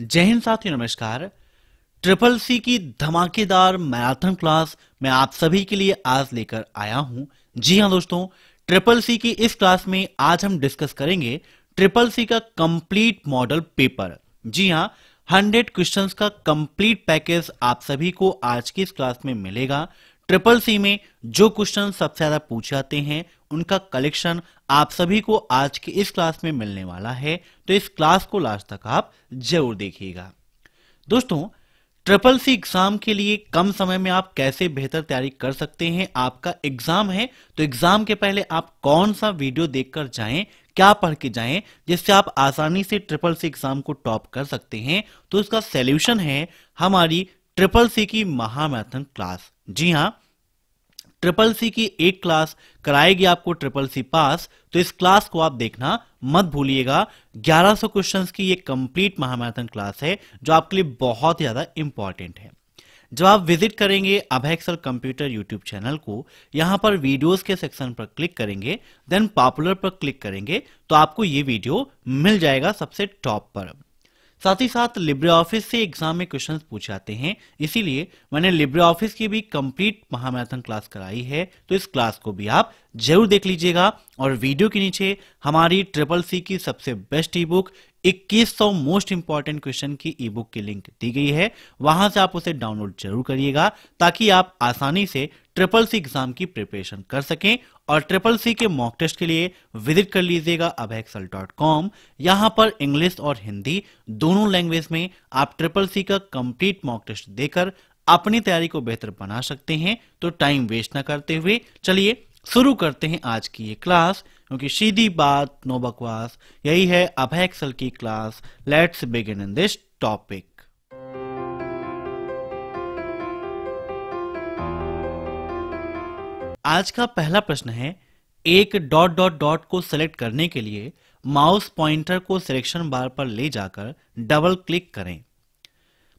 जय हिंद साथियों, नमस्कार। ट्रिपल सी की धमाकेदार मैराथन क्लास मैं आप सभी के लिए आज लेकर आया हूं। जी हां दोस्तों, ट्रिपल सी की इस क्लास में आज हम डिस्कस करेंगे ट्रिपल सी का कंप्लीट मॉडल पेपर। जी हां, 100 क्वेश्चंस का कंप्लीट पैकेज आप सभी को आज की इस क्लास में मिलेगा। ट्रिपल सी में जो क्वेश्चन सबसे ज्यादा पूछे जाते हैं उनका कलेक्शन आप सभी को आज की इस क्लास में मिलने वाला है, तो इस क्लास को लास्ट तक आप जरूर देखिएगा। दोस्तों, ट्रिपल सी एग्जाम के लिए कम समय में आप कैसे बेहतर तैयारी कर सकते हैं। आपका एग्जाम है तो एग्जाम के पहले आप कौन सा वीडियो देखकर जाएं, क्या पढ़ के जाएं जिससे आप आसानी से ट्रिपल सी एग्जाम को टॉप कर सकते हैं, तो इसका सॉल्यूशन है हमारी ट्रिपल सी की महामैराथन क्लास। जी हां, ट्रिपल सी की एक क्लास कराएगी आपको ट्रिपल सी पास, तो इस क्लास को आप देखना मत भूलिएगा। 1100 क्वेश्चंस की ये कंप्लीट महामैराथन क्लास है जो आपके लिए बहुत ज्यादा इंपॉर्टेंट है। जब आप विजिट करेंगे Abhay Excel computer YouTube channel को, यहां पर वीडियोस के सेक्शन पर क्लिक करेंगे, देन पॉपुलर पर क्लिक करेंगे तो आपको ये वीडियो मिल जाएगा सबसे टॉप पर। साथ ही साथ लिब्रे ऑफिस से एग्जाम में क्वेश्चंस पूछे जाते हैं, इसीलिए मैंने लिब्रे ऑफिस की भी कंप्लीट महामैराथन क्लास कराई है, तो इस क्लास को भी आप जरूर देख लीजिएगा। और वीडियो के नीचे हमारी ट्रिपल सी की सबसे best e book 2100 most important question की ई बुक की लिंक दी गई है, वहां से आप उसे डाउनलोड जरूर करिएगा ताकि आप आसानी से ट्रिपल सी एग्जाम की प्रिपरेशन कर सकें। और ट्रिपल सी के मॉक टेस्ट के लिए विजिट कर लीजिएगा abhayexcel.com। यहां पर इंग्लिश और हिंदी दोनों लैंग्वेज में आप ट्रिपल सी का कंप्लीट मॉक टेस्ट देकर अपनी तैयारी को बेहतर बना सकते हैं। तो टाइम वेस्ट ना करते हुए चलिए शुरू करते हैं आज की ये क्लास, क्योंकि सीधी बात नो बकवास, यही है अभय एक्सेल की class. Let's begin in this topic. आज का पहला प्रश्न है, एक डॉट डॉट डॉट को सिलेक्ट करने के लिए माउस पॉइंटर को सिलेक्शन बार पर ले जाकर डबल क्लिक करें।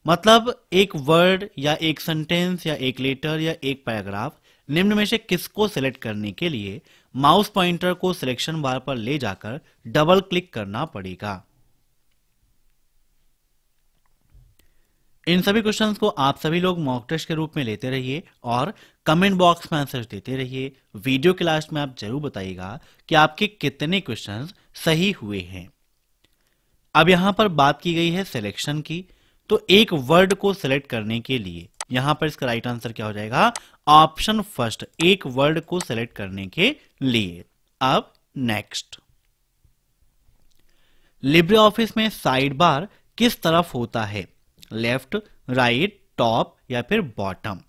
मतलब एक वर्ड या एक सेंटेंस या एक लेटर या एक पैराग्राफ निम्न में से किसको सिलेक्ट करने के लिए माउस पॉइंटर को सिलेक्शन बार पर ले जाकर डबल क्लिक करना पड़ेगा। इन सभी क्वेश्चंस को आप सभी लोग मॉक टेस्ट के रूप में लेते रहिए और कमेंट बॉक्स में आंसर देते रहिए। वीडियो के लास्ट में आप जरूर बताइएगा कि आपके कितने क्वेश्चंस सही हुए हैं। अब यहां पर बात की गई है सिलेक्शन की, तो एक वर्ड को सिलेक्ट करने के लिए यहां पर इसका राइट आंसर क्या हो जाएगा? ऑप्शन फर्स्ट, एक वर्ड को सेलेक्ट करने के लिए। अब नेक्स्ट, लिब्रे ऑफिस में साइड बार किस तरफ होता है? लेफ्ट, राइट, टॉप या फिर bottom?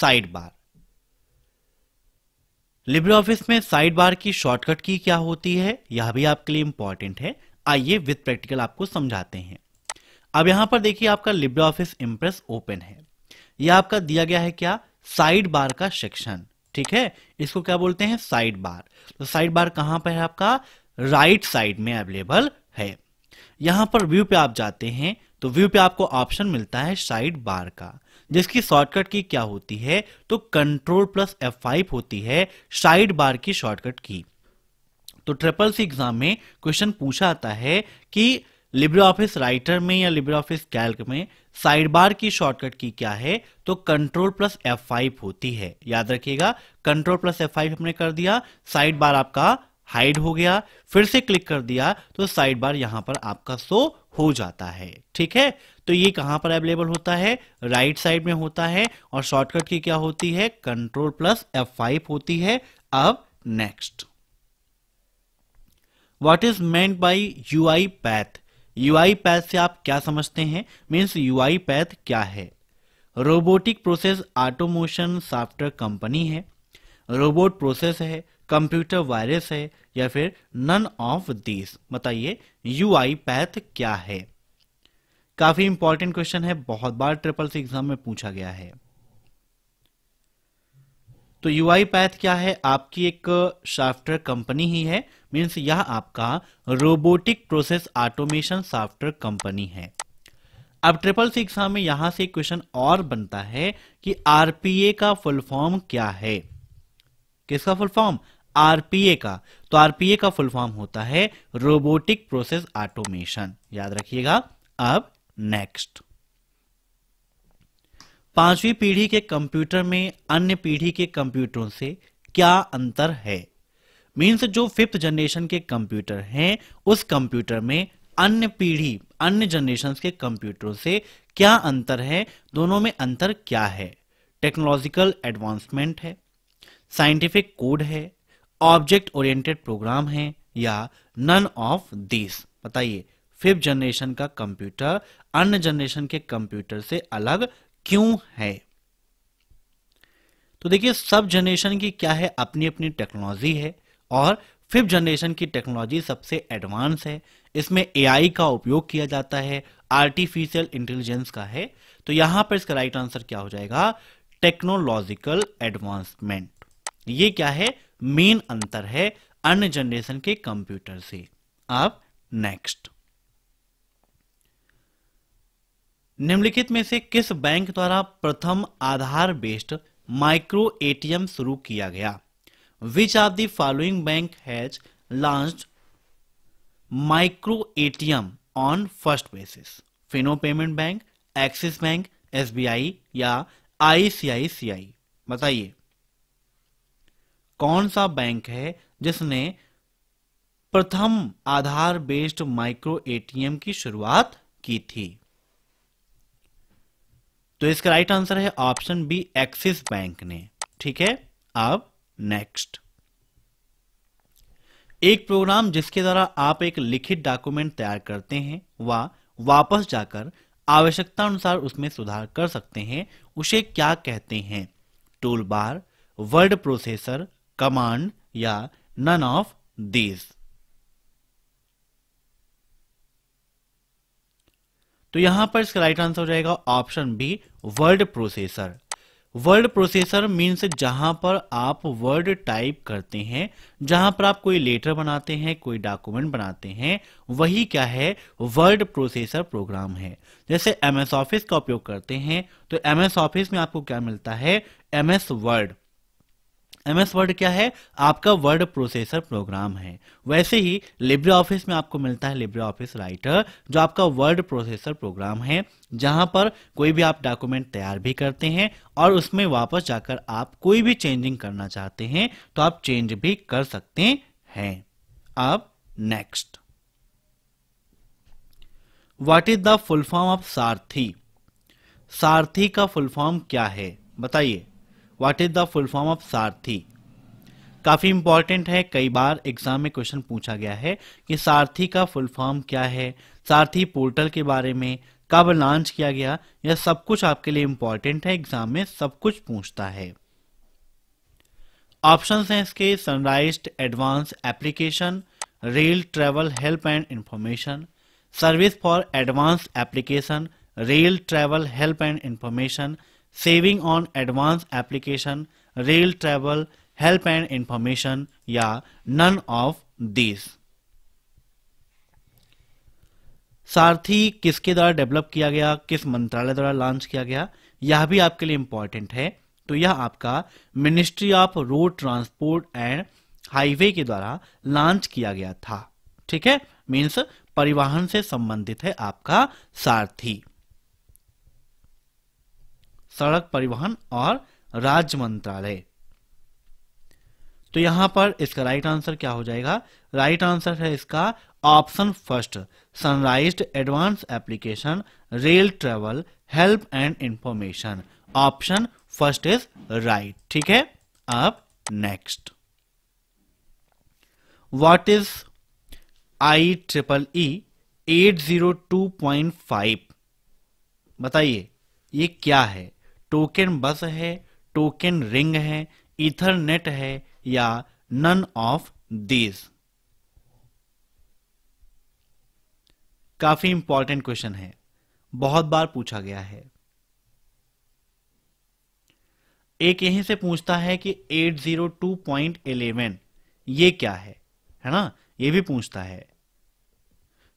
Side bar. Libre Office में साइड बार की शॉर्टकट की क्या होती है, यह भी आपके लिए इंपॉर्टेंट है। आइए विद प्रैक्टिकल आपको समझाते हैं। अब यहां पर देखिए आपका लिब्रे ऑफिस इंप्रेस ओपन है। यह आपका दिया गया है क्या? साइड बार का सेक्शन, ठीक है। इसको क्या बोलते हैं? Side bar. तो साइड बार कहां पर है? आपका राइट साइड में अवेलेबल है। यहां पर व्यू पे आप जाते हैं तो व्यू पे आपको ऑप्शन मिलता है साइड बार का, जिसकी शॉर्टकट की क्या होती है? तो Ctrl+F5 होती है साइड बार की शॉर्टकट की। तो ट्रिपल सी एग्जाम में क्वेश्चन पूछा आता है कि लिब्रे ऑफिस राइटर में या लिब्रे ऑफिस कैल्क में साइड बार की शॉर्टकट की क्या है? तो Ctrl+F5 होती है। याद रखिएगा, Ctrl+F5 हमने कर दिया, साइड बार आपका हाइड हो गया, फिर से क्लिक कर दिया तो साइड बार यहां पर आपका शो हो जाता है, ठीक है। तो ये कहां पर अवेलेबल होता है? राइट साइड में होता है और शॉर्टकट की क्या होती है? Ctrl+F5 होती है। अब next, what is meant by UI path? UI path से आप क्या समझते हैं? मीन्स यूआई पैथ क्या है? Robotic process automation software company है, रोबोट प्रोसेस है, कंप्यूटर वायरस है या फिर नन ऑफ दीज? बताइए यूआई पैथ क्या है? काफी इंपॉर्टेंट क्वेश्चन है, बहुत बार ट्रिपल सी एग्जाम में पूछा गया है। तो यूआई पैथ क्या है? आपकी एक सॉफ्टवेयर कंपनी ही है, मीन्स यह आपका robotic process automation software company है। अब ट्रिपल सी एग्जाम में यहां से क्वेश्चन और बनता है कि आरपीए का फुल फॉर्म क्या है? किसका फुल फॉर्म? आरपीए का। तो आरपीए का फुल फॉर्म होता है रोबोटिक प्रोसेस ऑटोमेशन, याद रखिएगा। अब नेक्स्ट। पांचवी पीढ़ी के कंप्यूटर में अन्य पीढ़ी के कंप्यूटरों से क्या अंतर है? मीन्स जो फिफ्थ जनरेशन के कंप्यूटर हैं उस कंप्यूटर में अन्य पीढ़ी अन्य जनरेशन के कंप्यूटरों से क्या अंतर है, दोनों में अंतर क्या है? टेक्नोलॉजिकल एडवांसमेंट है, साइंटिफिक कोड है, ऑब्जेक्ट ओरिएंटेड प्रोग्राम है या नन ऑफ दिस। बताइए फिफ्थ जनरेशन का कंप्यूटर अन्य जनरेशन के कंप्यूटर से अलग क्यों है? तो देखिए सब जनरेशन की क्या है अपनी अपनी टेक्नोलॉजी है और फिफ्थ जनरेशन की टेक्नोलॉजी सबसे एडवांस है। इसमें एआई का उपयोग किया जाता है, आर्टिफिशियल इंटेलिजेंस का है। तो यहां पर इसका राइट आंसर क्या हो जाएगा? Technological advancement. ये क्या है मेन अंतर है अन्य जनरेशन के कंप्यूटर से। अब नेक्स्ट, निम्नलिखित में से किस बैंक द्वारा प्रथम आधार बेस्ड माइक्रो एटीएम शुरू किया गया? Which of the following bank has launched micro ATM on first basis? Fino payment bank, Axis bank, SBI या आईसीआईसीआई। बताइए कौन सा बैंक है जिसने प्रथम आधार बेस्ड माइक्रो एटीएम की शुरुआत की थी? तो इसका राइट आंसर है ऑप्शन बी एक्सिस बैंक ने। ठीक है, अब नेक्स्ट, एक प्रोग्राम जिसके द्वारा आप एक लिखित डॉक्यूमेंट तैयार करते हैं व वापस जाकर आवश्यकता अनुसार उसमें सुधार कर सकते हैं उसे क्या कहते हैं? Tool bar, word processor, command या नन ऑफ दीज। तो यहां पर इसका राइट आंसर हो जाएगा option B word processor. Word processor means जहां पर आप वर्ड टाइप करते हैं, जहां पर आप कोई लेटर बनाते हैं, कोई डॉक्यूमेंट बनाते हैं, वही क्या है वर्ड प्रोसेसर प्रोग्राम है। जैसे एमएस ऑफिस का उपयोग करते हैं तो एमएस ऑफिस में आपको क्या मिलता है? MS word. एमएस वर्ड क्या है? आपका वर्ड प्रोसेसर प्रोग्राम है। वैसे ही लिब्रे ऑफिस में आपको मिलता है लिब्रे ऑफिस राइटर जो आपका वर्ड प्रोसेसर प्रोग्राम है, जहां पर कोई भी आप डॉक्यूमेंट तैयार भी करते हैं और उसमें वापस जाकर आप कोई भी चेंजिंग करना चाहते हैं तो आप चेंज भी कर सकते हैं। अब next, what is the full form of Sarathi? Sarathi का फुल फॉर्म क्या है? बताइए what is the full form of Sarathi. काफी इंपॉर्टेंट है, कई बार एग्जाम में क्वेश्चन पूछा गया है कि सारथी का फुल फॉर्म क्या है, सारथी पोर्टल के बारे में कब लॉन्च किया गया, यह सब कुछ आपके लिए इंपॉर्टेंट है, एग्जाम में सब कुछ पूछता है। ऑप्शंस हैं इसके sunrise advance application, rail travel help and information, service for advance application, rail travel help and information, saving on advance application, rail travel help and information या नन ऑफ दिस। सारथी किसके द्वारा डेवलप किया गया, किस मंत्रालय द्वारा लॉन्च किया गया, यह भी आपके लिए इंपॉर्टेंट है। तो यह आपका ministry of road transport and highway के द्वारा लॉन्च किया गया था। ठीक है, मीन्स परिवहन से संबंधित है आपका सारथी, सड़क परिवहन और राज्य मंत्रालय। तो यहां पर इसका राइट आंसर क्या हो जाएगा? राइट आंसर है इसका option first sunrise advance application, rail travel help and information. Option first is right. ठीक है, अब नेक्स्ट, व्हाट इज IEEE 802.5? बताइए ये क्या है? टोकन बस है, टोकन रिंग है, इथरनेट है या नन ऑफ दीज। काफी इंपॉर्टेंट क्वेश्चन है, बहुत बार पूछा गया है। एक यहीं से पूछता है कि 802.11 ये क्या है ना, ये भी पूछता है।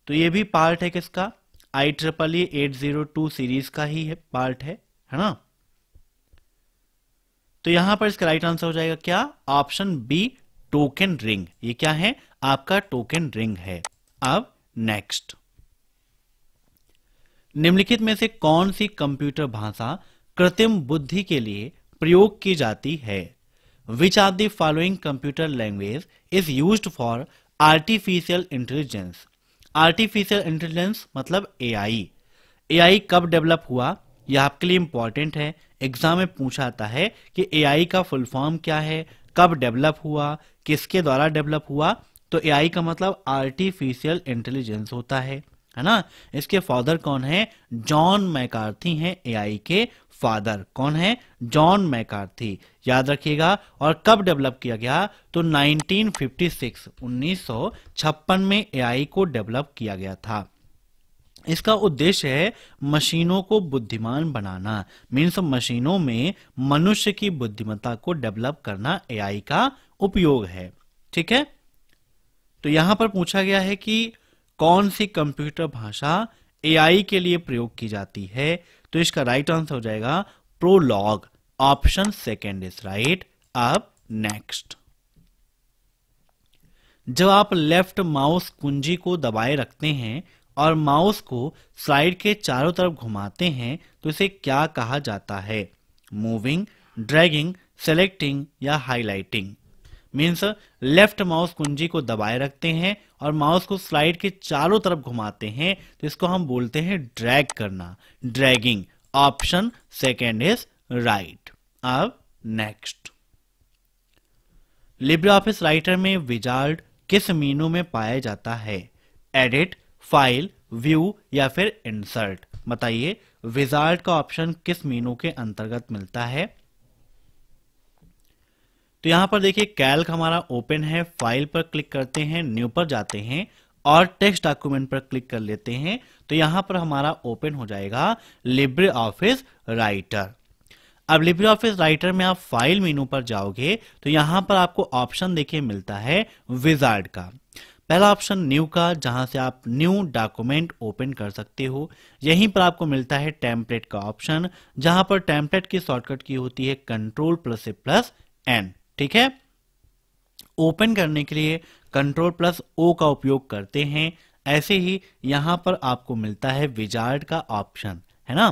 तो ये भी पार्ट है किसका? IEEE 802 सीरीज का ही है, पार्ट है ना। तो यहां पर इसका राइट आंसर हो जाएगा क्या? Option B token ring. ये क्या है आपका? टोकन रिंग है। अब नेक्स्ट, निम्नलिखित में से कौन सी कंप्यूटर भाषा कृत्रिम बुद्धि के लिए प्रयोग की जाती है? Which are the following computer language is used for artificial intelligence? Artificial intelligence मतलब एआई। एआई कब डेवलप हुआ यह आपके लिए इंपॉर्टेंट है, एग्जाम में पूछा आता है कि एआई का फुल फॉर्म क्या है, कब डेवलप हुआ, किसके द्वारा डेवलप हुआ। तो एआई का मतलब आर्टिफिशियल इंटेलिजेंस होता है ना। इसके फादर कौन है? जॉन मैकार्थी हैं एआई के फादर। कौन है? जॉन मैकार्थी, याद रखिएगा। और कब डेवलप किया गया? तो 1956 में एआई को डेवलप किया गया था। इसका उद्देश्य है मशीनों को बुद्धिमान बनाना, मीन्स मशीनों में मनुष्य की बुद्धिमत्ता को डेवलप करना एआई का उपयोग है। ठीक है, तो यहां पर पूछा गया है कि कौन सी कंप्यूटर भाषा एआई के लिए प्रयोग की जाती है, तो इसका राइट आंसर हो जाएगा Prolog. Option second is right. अब नेक्स्ट, जब आप लेफ्ट माउस कुंजी को दबाए रखते हैं और माउस को स्लाइड के चारों तरफ घुमाते हैं तो इसे क्या कहा जाता है? मूविंग, ड्रैगिंग, सेलेक्टिंग या हाईलाइटिंग। मीन्स लेफ्ट माउस कुंजी को दबाए रखते हैं और माउस को स्लाइड के चारों तरफ घुमाते हैं तो इसको हम बोलते हैं ड्रैग करना, dragging. Option second is right. अब नेक्स्ट, लिब्रे ऑफिस राइटर में विजार्ड किस मीनू में पाया जाता है? एडिट, फाइल, व्यू या फिर इंसर्ट। बताइए विजार्ड का ऑप्शन किस मीनू के अंतर्गत मिलता है? तो यहां पर देखिए कैल्क हमारा ओपन है, फाइल पर क्लिक करते हैं, न्यू पर जाते हैं और टेक्स्ट डॉक्यूमेंट पर क्लिक कर लेते हैं तो यहां पर हमारा ओपन हो जाएगा लिब्रे ऑफिस राइटर। अब लिब्रे ऑफिस राइटर में आप फाइल मेनू पर जाओगे तो यहां पर आपको ऑप्शन देखिए मिलता है विजार्ड का। पहला ऑप्शन न्यू का, जहां से आप न्यू डॉक्यूमेंट ओपन कर सकते हो। यहीं पर आपको मिलता है टेम्पलेट का ऑप्शन, जहां पर टेम्पलेट की शॉर्टकट की होती है Ctrl++N। ठीक है, ओपन करने के लिए Ctrl+O का उपयोग करते हैं। ऐसे ही यहां पर आपको मिलता है विजार्ड का ऑप्शन, है ना।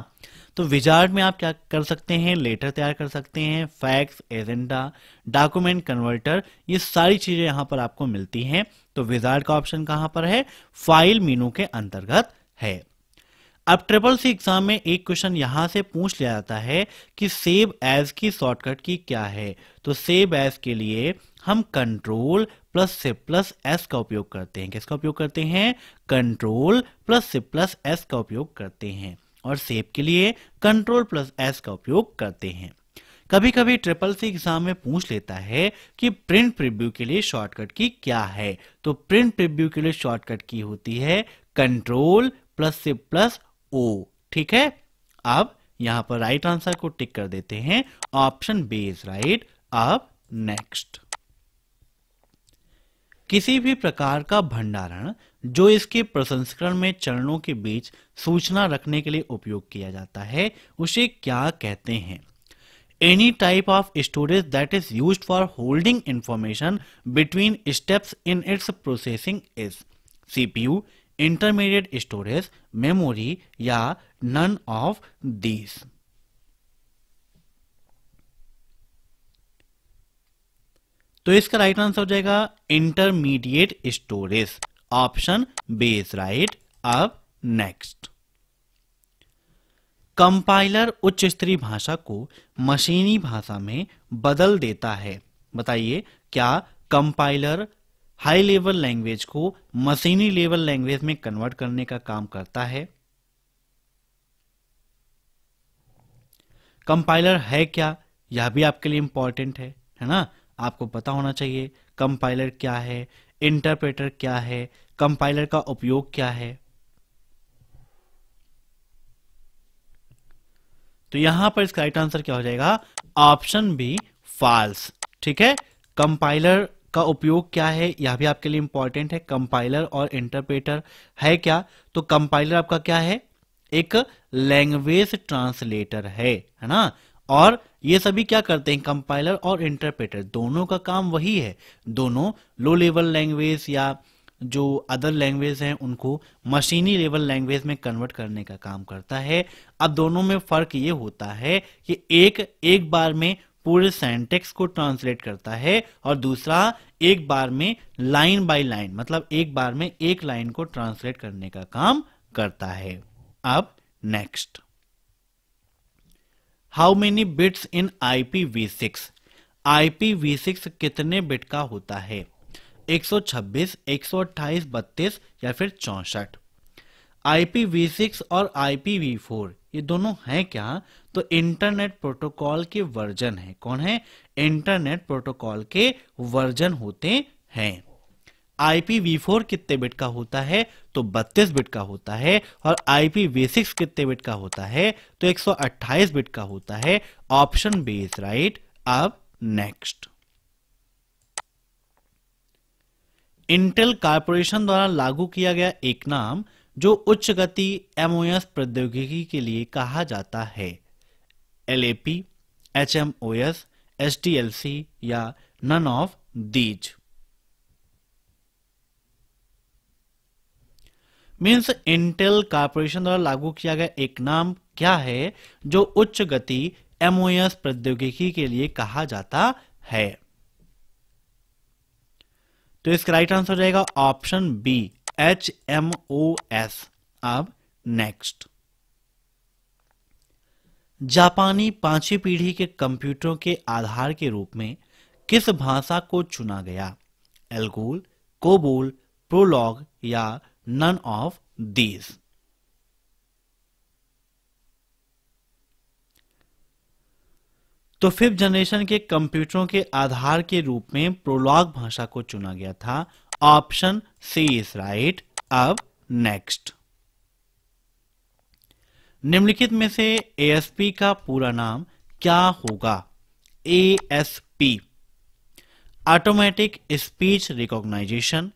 तो विजार्ड में आप क्या कर सकते हैं? लेटर तैयार कर सकते हैं, फैक्स, एजेंडा, डॉक्यूमेंट कन्वर्टर, ये सारी चीजें यहां पर आपको मिलती हैं। तो विजार्ड का ऑप्शन कहां पर है? फाइल मेनू के अंतर्गत है। अब ट्रिपल सी एग्जाम में एक क्वेश्चन यहां से पूछ लिया जाता है कि सेव एज की शॉर्टकट की क्या है। तो सेव एज के लिए हम Ctrl++S का उपयोग करते हैं। किसका उपयोग करते हैं? Ctrl++S का उपयोग करते हैं। और सेव के लिए Ctrl+S का उपयोग करते हैं। कभी कभी ट्रिपल सी एग्जाम में पूछ लेता है कि प्रिंट प्रीव्यू के लिए शॉर्टकट की क्या है। तो प्रिंट प्रीव्यू के लिए शॉर्टकट की होती है Ctrl++O। ठीक है, अब यहां पर राइट आंसर को टिक कर देते हैं। Option B is right. अब नेक्स्ट, किसी भी प्रकार का भंडारण जो इसके प्रसंस्करण में चरणों के बीच सूचना रखने के लिए उपयोग किया जाता है उसे क्या कहते हैं? Any type of storage that is used for holding information between steps in its processing is CPU, intermediate storage, memory या नन ऑफ दीज। तो इसका राइट आंसर हो जाएगा intermediate storage. Option B is right. अब next, compiler उच्च स्तरीय भाषा को मशीनी भाषा में बदल देता है। बताइए क्या कंपाइलर हाई लेवल लैंग्वेज को मशीनी लेवल लैंग्वेज में कन्वर्ट करने का काम करता है? कंपाइलर है क्या, यह भी आपके लिए इंपॉर्टेंट है ना। आपको पता होना चाहिए कंपाइलर क्या है, इंटरप्रेटर क्या है, कंपाइलर का उपयोग क्या है। तो यहां पर इसका राइट आंसर क्या हो जाएगा? Option B false. ठीक है, कंपाइलर का उपयोग क्या है यह भी आपके लिए इंपॉर्टेंट है। कंपाइलर और इंटरप्रेटर है क्या? तो कंपाइलर आपका क्या है? एक लैंग्वेज ट्रांसलेटर है ना। और ये सभी क्या करते हैं? कंपाइलर और इंटरप्रेटर दोनों का काम वही है, दोनों लो लेवल लैंग्वेज या जो अदर लैंग्वेज हैं उनको मशीनी लेवल लैंग्वेज में कन्वर्ट करने का काम करता है। अब दोनों में फर्क ये होता है कि एक बार में पूरे सिंटैक्स को ट्रांसलेट करता है और दूसरा एक बार में लाइन बाय लाइन, मतलब एक बार में एक लाइन को ट्रांसलेट करने का काम करता है। अब next, how many bits in IPv6। IPv6 कितने बिट का होता है? 126, 128, 32 या फिर 64। IPv6 और IPv4 ये दोनों हैं क्या? तो इंटरनेट प्रोटोकॉल के वर्जन है। कौन है? इंटरनेट प्रोटोकॉल के वर्जन होते हैं। IPv4 कितने बिट का होता है? तो 32 बिट का होता है। और IPv6 कितने बिट का होता है? तो 128 बिट का होता है। Option B is right. अब नेक्स्ट, इंटेल कॉर्पोरेशन द्वारा लागू किया गया एक नाम जो उच्च गति MOS प्रौद्योगिकी के लिए कहा जाता है, LAP, HMOS, HDLC या none of these. Means Intel corporation द्वारा लागू किया गया एक नाम क्या है जो उच्च गति MOS प्रौद्योगिकी के लिए कहा जाता है? तो इसका राइट आंसर रहेगा ऑप्शन बी, HMOS। अब नेक्स्ट, जापानी पांचवी पीढ़ी के कंप्यूटरों के आधार के रूप में किस भाषा को चुना गया? एल्गोल, कोबोल, प्रोलॉग या नन ऑफ दीज। तो 5th जनरेशन के कंप्यूटरों के आधार के रूप में प्रोलॉग भाषा को चुना गया था। Option C is right. अब नेक्स्ट, निम्नलिखित में से ASP का पूरा नाम क्या होगा? ASP, automatic speech recognition,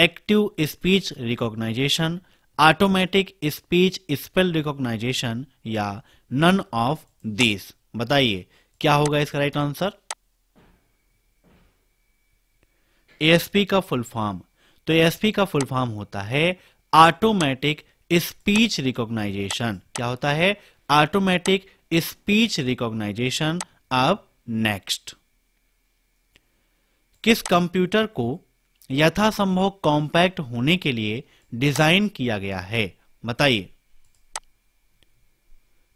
active speech recognition, automatic speech spell recognition या नन ऑफ दिस। बताइए क्या होगा इसका राइट आंसर? ASP का फुल फॉर्म, तो ASP का फुल फॉर्म होता है ऑटोमेटिक स्पीच रिकॉग्नाइजेशन। क्या होता है? Automatic speech recognition. अब नेक्स्ट, किस कंप्यूटर को यथासंभव कॉम्पैक्ट होने के लिए डिजाइन किया गया है? बताइए,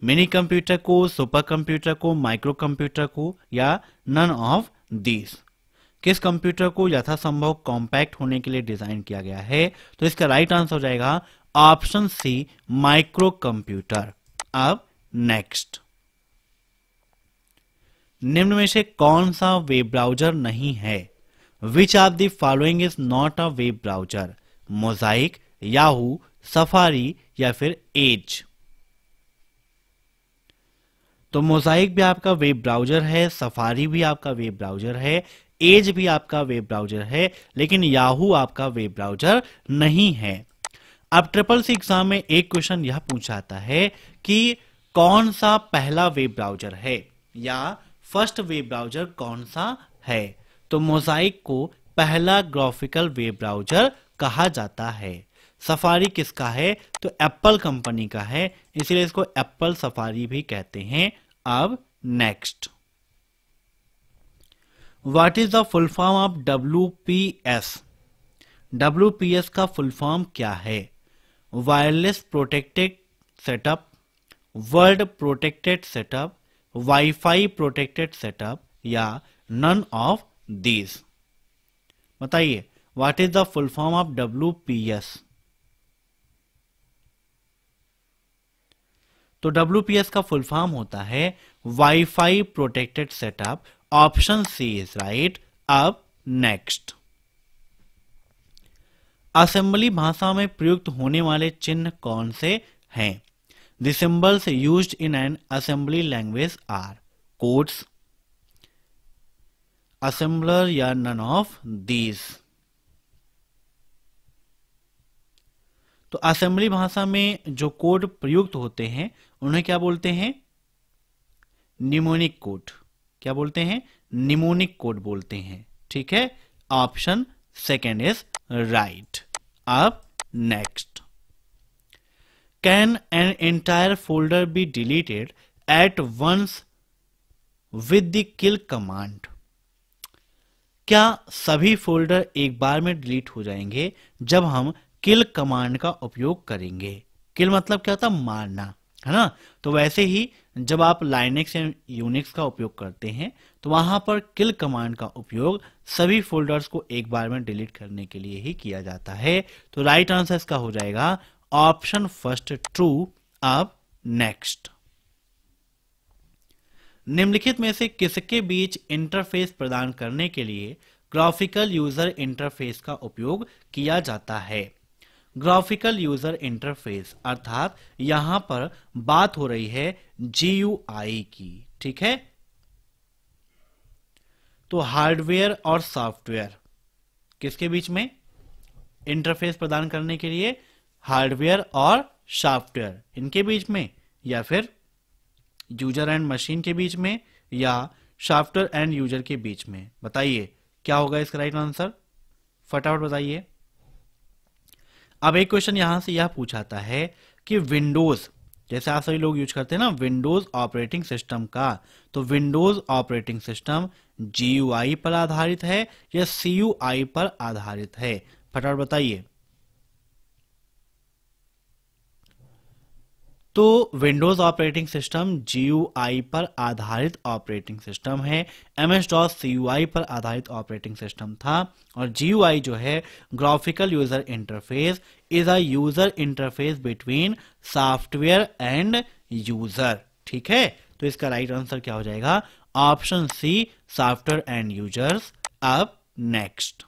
मिनी कंप्यूटर को, सुपर कंप्यूटर को, माइक्रो कंप्यूटर को या नन ऑफ दीज। किस कंप्यूटर को यथासंभव कॉम्पैक्ट होने के लिए डिजाइन किया गया है? तो इसका राइट आंसर हो जाएगा ऑप्शन सी, माइक्रो कंप्यूटर। अब नेक्स्ट, निम्न में से कौन सा वेब ब्राउजर नहीं है? Which of the following is not a web browser? Mosaic, Yahoo, Safari या फिर एज। तो मोजाइक भी आपका वेब ब्राउजर है, सफारी भी आपका वेब ब्राउजर है, एज भी आपका वेब ब्राउजर है, लेकिन याहू आपका वेब ब्राउजर नहीं है। अब ट्रिपल सी एग्जाम में एक क्वेश्चन यह पूछा जाता है कि कौन सा पहला वेब ब्राउजर है या फर्स्ट वेब ब्राउजर कौन सा है? तो मोजाइक को पहला ग्राफिकल वेब ब्राउजर कहा जाता है। सफारी किसका है? तो एप्पल कंपनी का है, इसलिए इसको एप्पल सफारी भी कहते हैं। अब next, what is the full form of WPS? WPS का फुल फॉर्म क्या है? Wireless protected setup, world protected setup, wifi protected setup या नन ऑफ दीज। बताइए, what is the full form of WPS? तो WPS का full form होता है wifi protected setup. Option C is right. अब next, assembly भाषा में प्रयुक्त होने वाले चिन्ह कौन से हैं? The symbols used in an assembly language are codes, assembler या नन ऑफ दीज। तो असेंबली भाषा में जो कोड प्रयुक्त होते हैं उन्हें क्या बोलते हैं? Mnemonic code. क्या बोलते हैं? निमोनिक कोड बोलते हैं। ठीक है, option second is right. up next. Can an entire folder be deleted at once with the kill command? क्या सभी फोल्डर एक बार में डिलीट हो जाएंगे जब हम किल कमांड का उपयोग करेंगे? किल मतलब क्या होता है? मारना, है ना? तो वैसे ही जब आप लाइनक्स एंड यूनिक्स का उपयोग करते हैं तो वहां पर किल कमांड का उपयोग सभी फोल्डर्स को एक बार में डिलीट करने के लिए ही किया जाता है। तो राइट आंसर इसका हो जाएगा ऑप्शन फर्स्ट ट्रू। अब नेक्स्ट, निम्नलिखित में से किसके बीच इंटरफेस प्रदान करने के लिए ग्राफिकल यूजर इंटरफेस का उपयोग किया जाता है? ग्राफिकल यूजर इंटरफेस अर्थात यहां पर बात हो रही है जीयूआई की, ठीक है? तो हार्डवेयर और सॉफ्टवेयर किसके बीच में इंटरफेस प्रदान करने के लिए? हार्डवेयर और सॉफ्टवेयर इनके बीच में, या फिर यूजर एंड मशीन के बीच में, या सॉफ्टवेयर एंड यूजर के बीच में? बताइए क्या होगा इसका राइट आंसर, फटाफट बताइए। अब एक क्वेश्चन यहां से यह पूछाता है कि विंडोज, जैसे आप सभी लोग यूज करते हैं ना विंडोज ऑपरेटिंग सिस्टम का, तो विंडोज ऑपरेटिंग सिस्टम जीयूआई पर आधारित है या सीयूआई पर आधारित है? फटाफट बताइए। तो विंडोज ऑपरेटिंग सिस्टम जीयूआई पर आधारित ऑपरेटिंग सिस्टम है, MS-DOS CUI पर आधारित ऑपरेटिंग सिस्टम था, और GUI जो है graphical user interface is a user interface between software and user, ठीक है? तो इसका राइट आंसर क्या हो जाएगा? Option C software and users. अब next,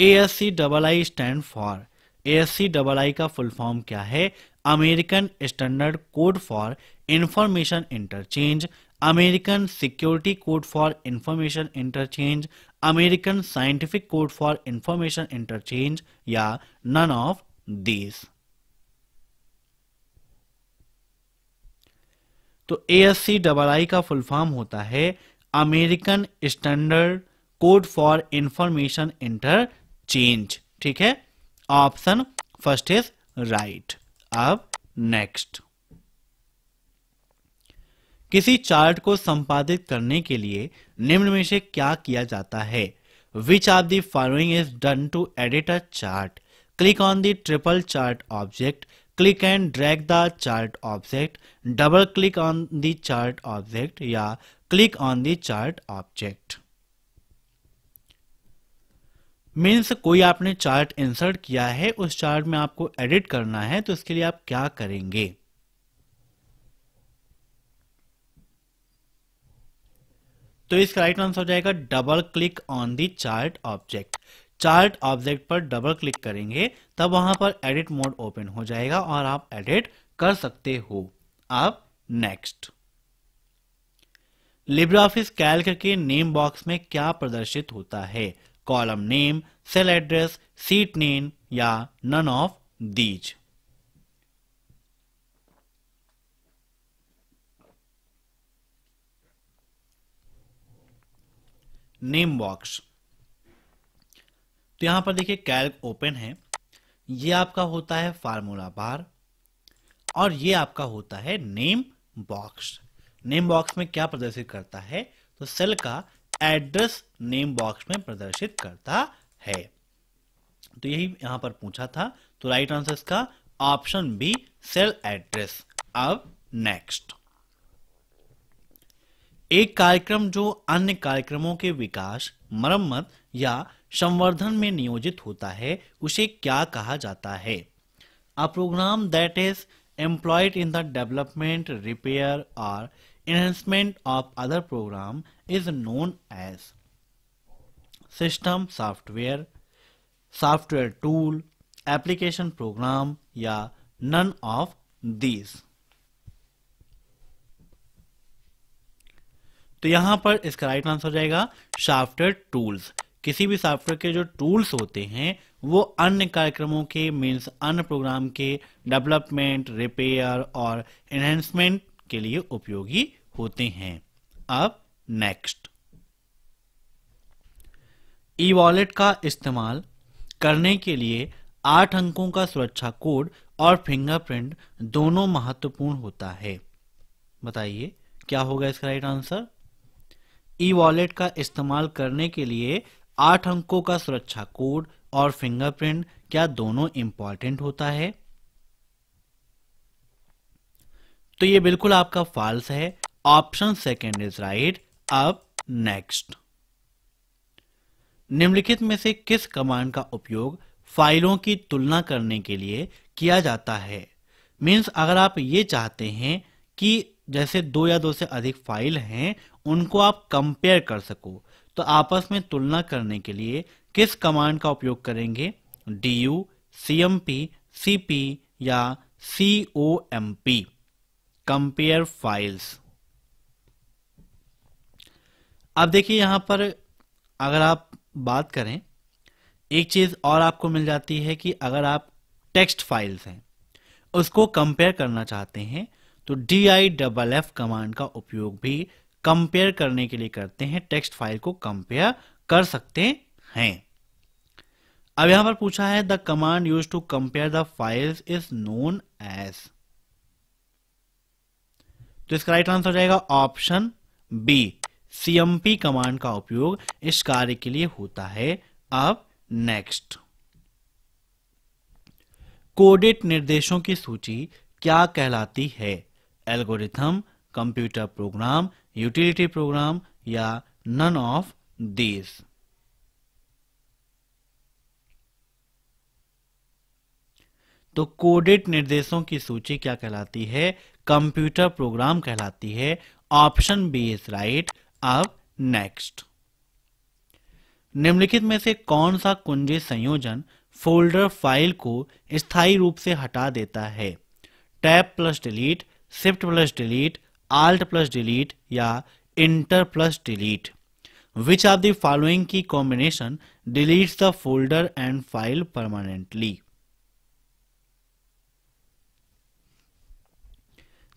ASCII stand for, ASCII का फुल फॉर्म क्या है? American standard code for information interchange, American security code for information interchange, American scientific code for information interchange, या none of these? तो ASCII का full form होता है American standard code for information interchange, ठीक है? Option first is right. अब next, किसी chart को संपादित करने के लिए निम्न में से क्या किया जाता है? Which of the following is done to edit a chart? Click on the triple chart object, click and drag the chart object, double click on the chart object, या click on the chart object? Means कोई आपने chart insert किया है, उस chart में आपको edit करना है, तो इसके लिए आप क्या करेंगे? तो इसका राइट आंसर हो जाएगा double click on the chart object. Chart object पर डबल क्लिक करेंगे तब वहां पर एडिट मोड ओपन हो जाएगा और आप एडिट कर सकते हो। अब नेक्स्ट, लिब्रेऑफिस कैल्क के नेम बॉक्स में क्या प्रदर्शित होता है? Column name, cell address, sheet name, या none of these? Name box, तो यहां पर देखिए कैल्क ओपन है, ये आपका होता है फार्मूला बार और ये आपका होता है नेम बॉक्स। नेम बॉक्स में क्या प्रदर्शित करता है? तो सेल का एड्रेस नेम बॉक्स में प्रदर्शित करता है, तो यही यहां पर पूछा था। तो राइट आंसर इसका ऑप्शन बी सेल एड्रेस। अब नेक्स्ट, एक कार्यक्रम जो अन्य कार्यक्रमों के विकास, मरम्मत या संवर्धन में नियोजित होता है उसे क्या कहा जाता है? A program that is employed in the development, repair और enhancement of other program is known as system software, software tool, application program, या none of these? तो यहां पर इसका राइट आंसर हो जाएगा सॉफ्टवेयर टूल्स। किसी भी सॉफ्टवेयर के जो टूल्स होते हैं वो अन्य कार्यक्रमों के मीन्स अन्य प्रोग्राम के डेवलपमेंट, रिपेयर और एनहेंसमेंट के लिए उपयोगी होते हैं। अब नेक्स्ट, ई वॉलेट का इस्तेमाल करने के लिए 8 अंकों का सुरक्षा कोड और फिंगरप्रिंट दोनों महत्वपूर्ण होता है। बताइए क्या होगा इसका राइट आंसर। ई वॉलेट का इस्तेमाल करने के लिए 8 अंकों का सुरक्षा कोड और फिंगरप्रिंट क्या दोनों इंपॉर्टेंट होता है? तो ये बिल्कुल आपका फॉल्स है, ऑप्शन सेकंड इज राइट। अब नेक्स्ट, निम्नलिखित में से किस कमांड का उपयोग फाइलों की तुलना करने के लिए किया जाता है? मीन्स अगर आप ये चाहते हैं कि जैसे 2 या 2 से अधिक फाइल हैं उनको आप कंपेयर कर सको तो आपस में तुलना करने के लिए किस कमांड का उपयोग करेंगे? DU, CMP, CP या COMP, कंपेयर फाइल्स। अब देखिए यहां पर अगर आप बात करें एक चीज और आपको मिल जाती है कि अगर आप टेक्स्ट फाइल्स हैं उसको कंपेयर करना चाहते हैं तो DIFF कमांड का उपयोग भी कंपेयर करने के लिए करते हैं, टेक्स्ट फाइल को कंपेयर कर सकते हैं। अब यहां पर पूछा है the command use to compare the files is known as, तो इसका राइट आंसर हो जाएगा ऑप्शन बी, CMP कमांड का उपयोग इस कार्य के लिए होता है। अब नेक्स्ट, कोडेड निर्देशों की सूची क्या कहलाती है? Algorithm, computer program, utility program या नन ऑफ दीज। तो कोडेड निर्देशों की सूची क्या कहलाती है? कंप्यूटर प्रोग्राम कहलाती है, ऑप्शन बी इज राइट। अब नेक्स्ट, निम्नलिखित में से कौन सा कुंजी संयोजन फोल्डर फाइल को स्थायी रूप से हटा देता है? Tab plus delete, shift plus delete, alt plus delete या enter plus delete. Which of the following key combination deletes the folder and file permanently?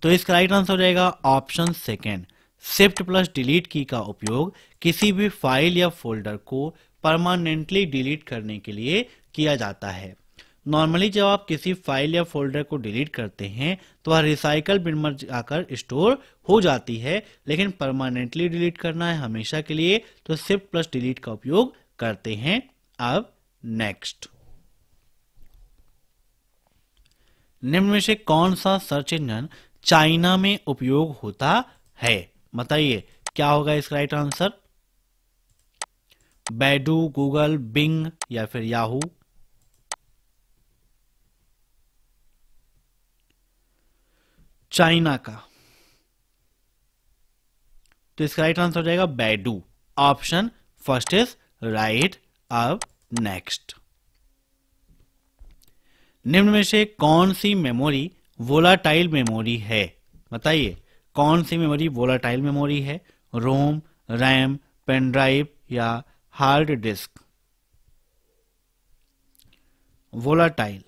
तो इसका राइट आंसर हो जाएगा option second, shift plus delete key का उपयोग किसी भी file या फोल्डर को परमानेंटली डिलीट करने के लिए किया जाता है। नॉर्मली जब आप किसी फाइल या फोल्डर को डिलीट करते हैं तो वह रिसाइकल बिन में जाकर स्टोर हो जाती है, लेकिन परमानेंटली डिलीट करना है हमेशा के लिए तो शिफ्ट प्लस डिलीट का उपयोग करते हैं। अब नेक्स्ट, निम्न में से कौन सा सर्च इंजन चाइना में उपयोग होता है? बताइए क्या होगा इसका right answer? Baidu, Google, Bing या फिर याहू। चाइना का, तो इसका राइट आंसर हो जाएगा Baidu, option first is right. अब नेक्स्ट, निम्न में से कौन सी मेमोरी वोलाटाइल मेमोरी है? बताइए कौन सी मेमोरी वोलाटाइल मेमोरी है? रोम, रैम, पेन ड्राइव या हार्ड डिस्क। वोलाटाइल,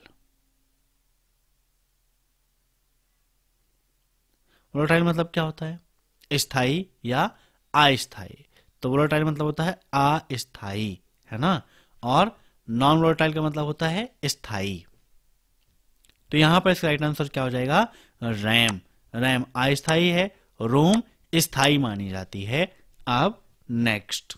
वोलाटाइल मतलब क्या होता है? स्थायी या अस्थायी, तो वोलाटाइल मतलब होता है अस्थायी, है ना, और नॉन वोलाटाइल का मतलब होता है स्थायी। तो यहां पर इसका राइट आंसर क्या हो जाएगा? रैम, रैम अस्थायी है, रोम स्थायी मानी जाती है। अब next,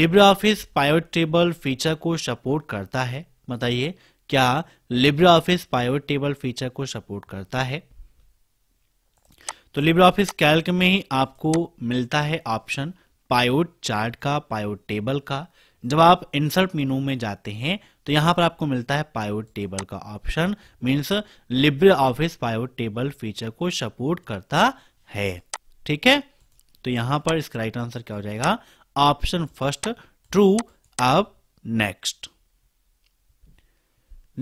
Libre office pivot table feature को सपोर्ट करता है? बताइए क्या Libre office pivot table feature को सपोर्ट करता है? तो लिब्रे ऑफिस कैल्क में ही आपको मिलता है ऑप्शन पाइवट चार्ट का, पाइवट टेबल का। जब आप इंसर्ट मेनू में जाते हैं तो यहां पर आपको मिलता है पाइवट टेबल का option, means Libre office pivot table feature को सपोर्ट करता है। ठीक है, तो यहां पर इसका राइट आंसर क्या हो जाएगा? Option first true. अब नेक्स्ट,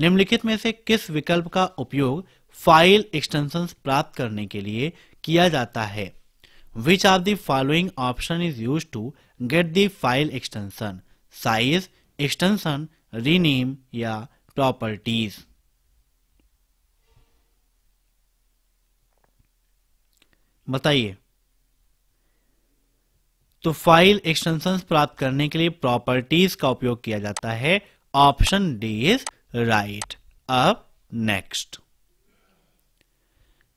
निम्नलिखित में से किस विकल्प का उपयोग फाइल एक्सटेंशंस प्राप्त करने के लिए किया जाता है? Which of the following option is used to get the file extension? Size, extension, rename या प्रॉपर्टीज। बताइए तो फाइल एक्सटेंशंस प्राप्त करने के लिए प्रॉपर्टीज का उपयोग किया जाता है। Option D is right. अब नेक्स्ट,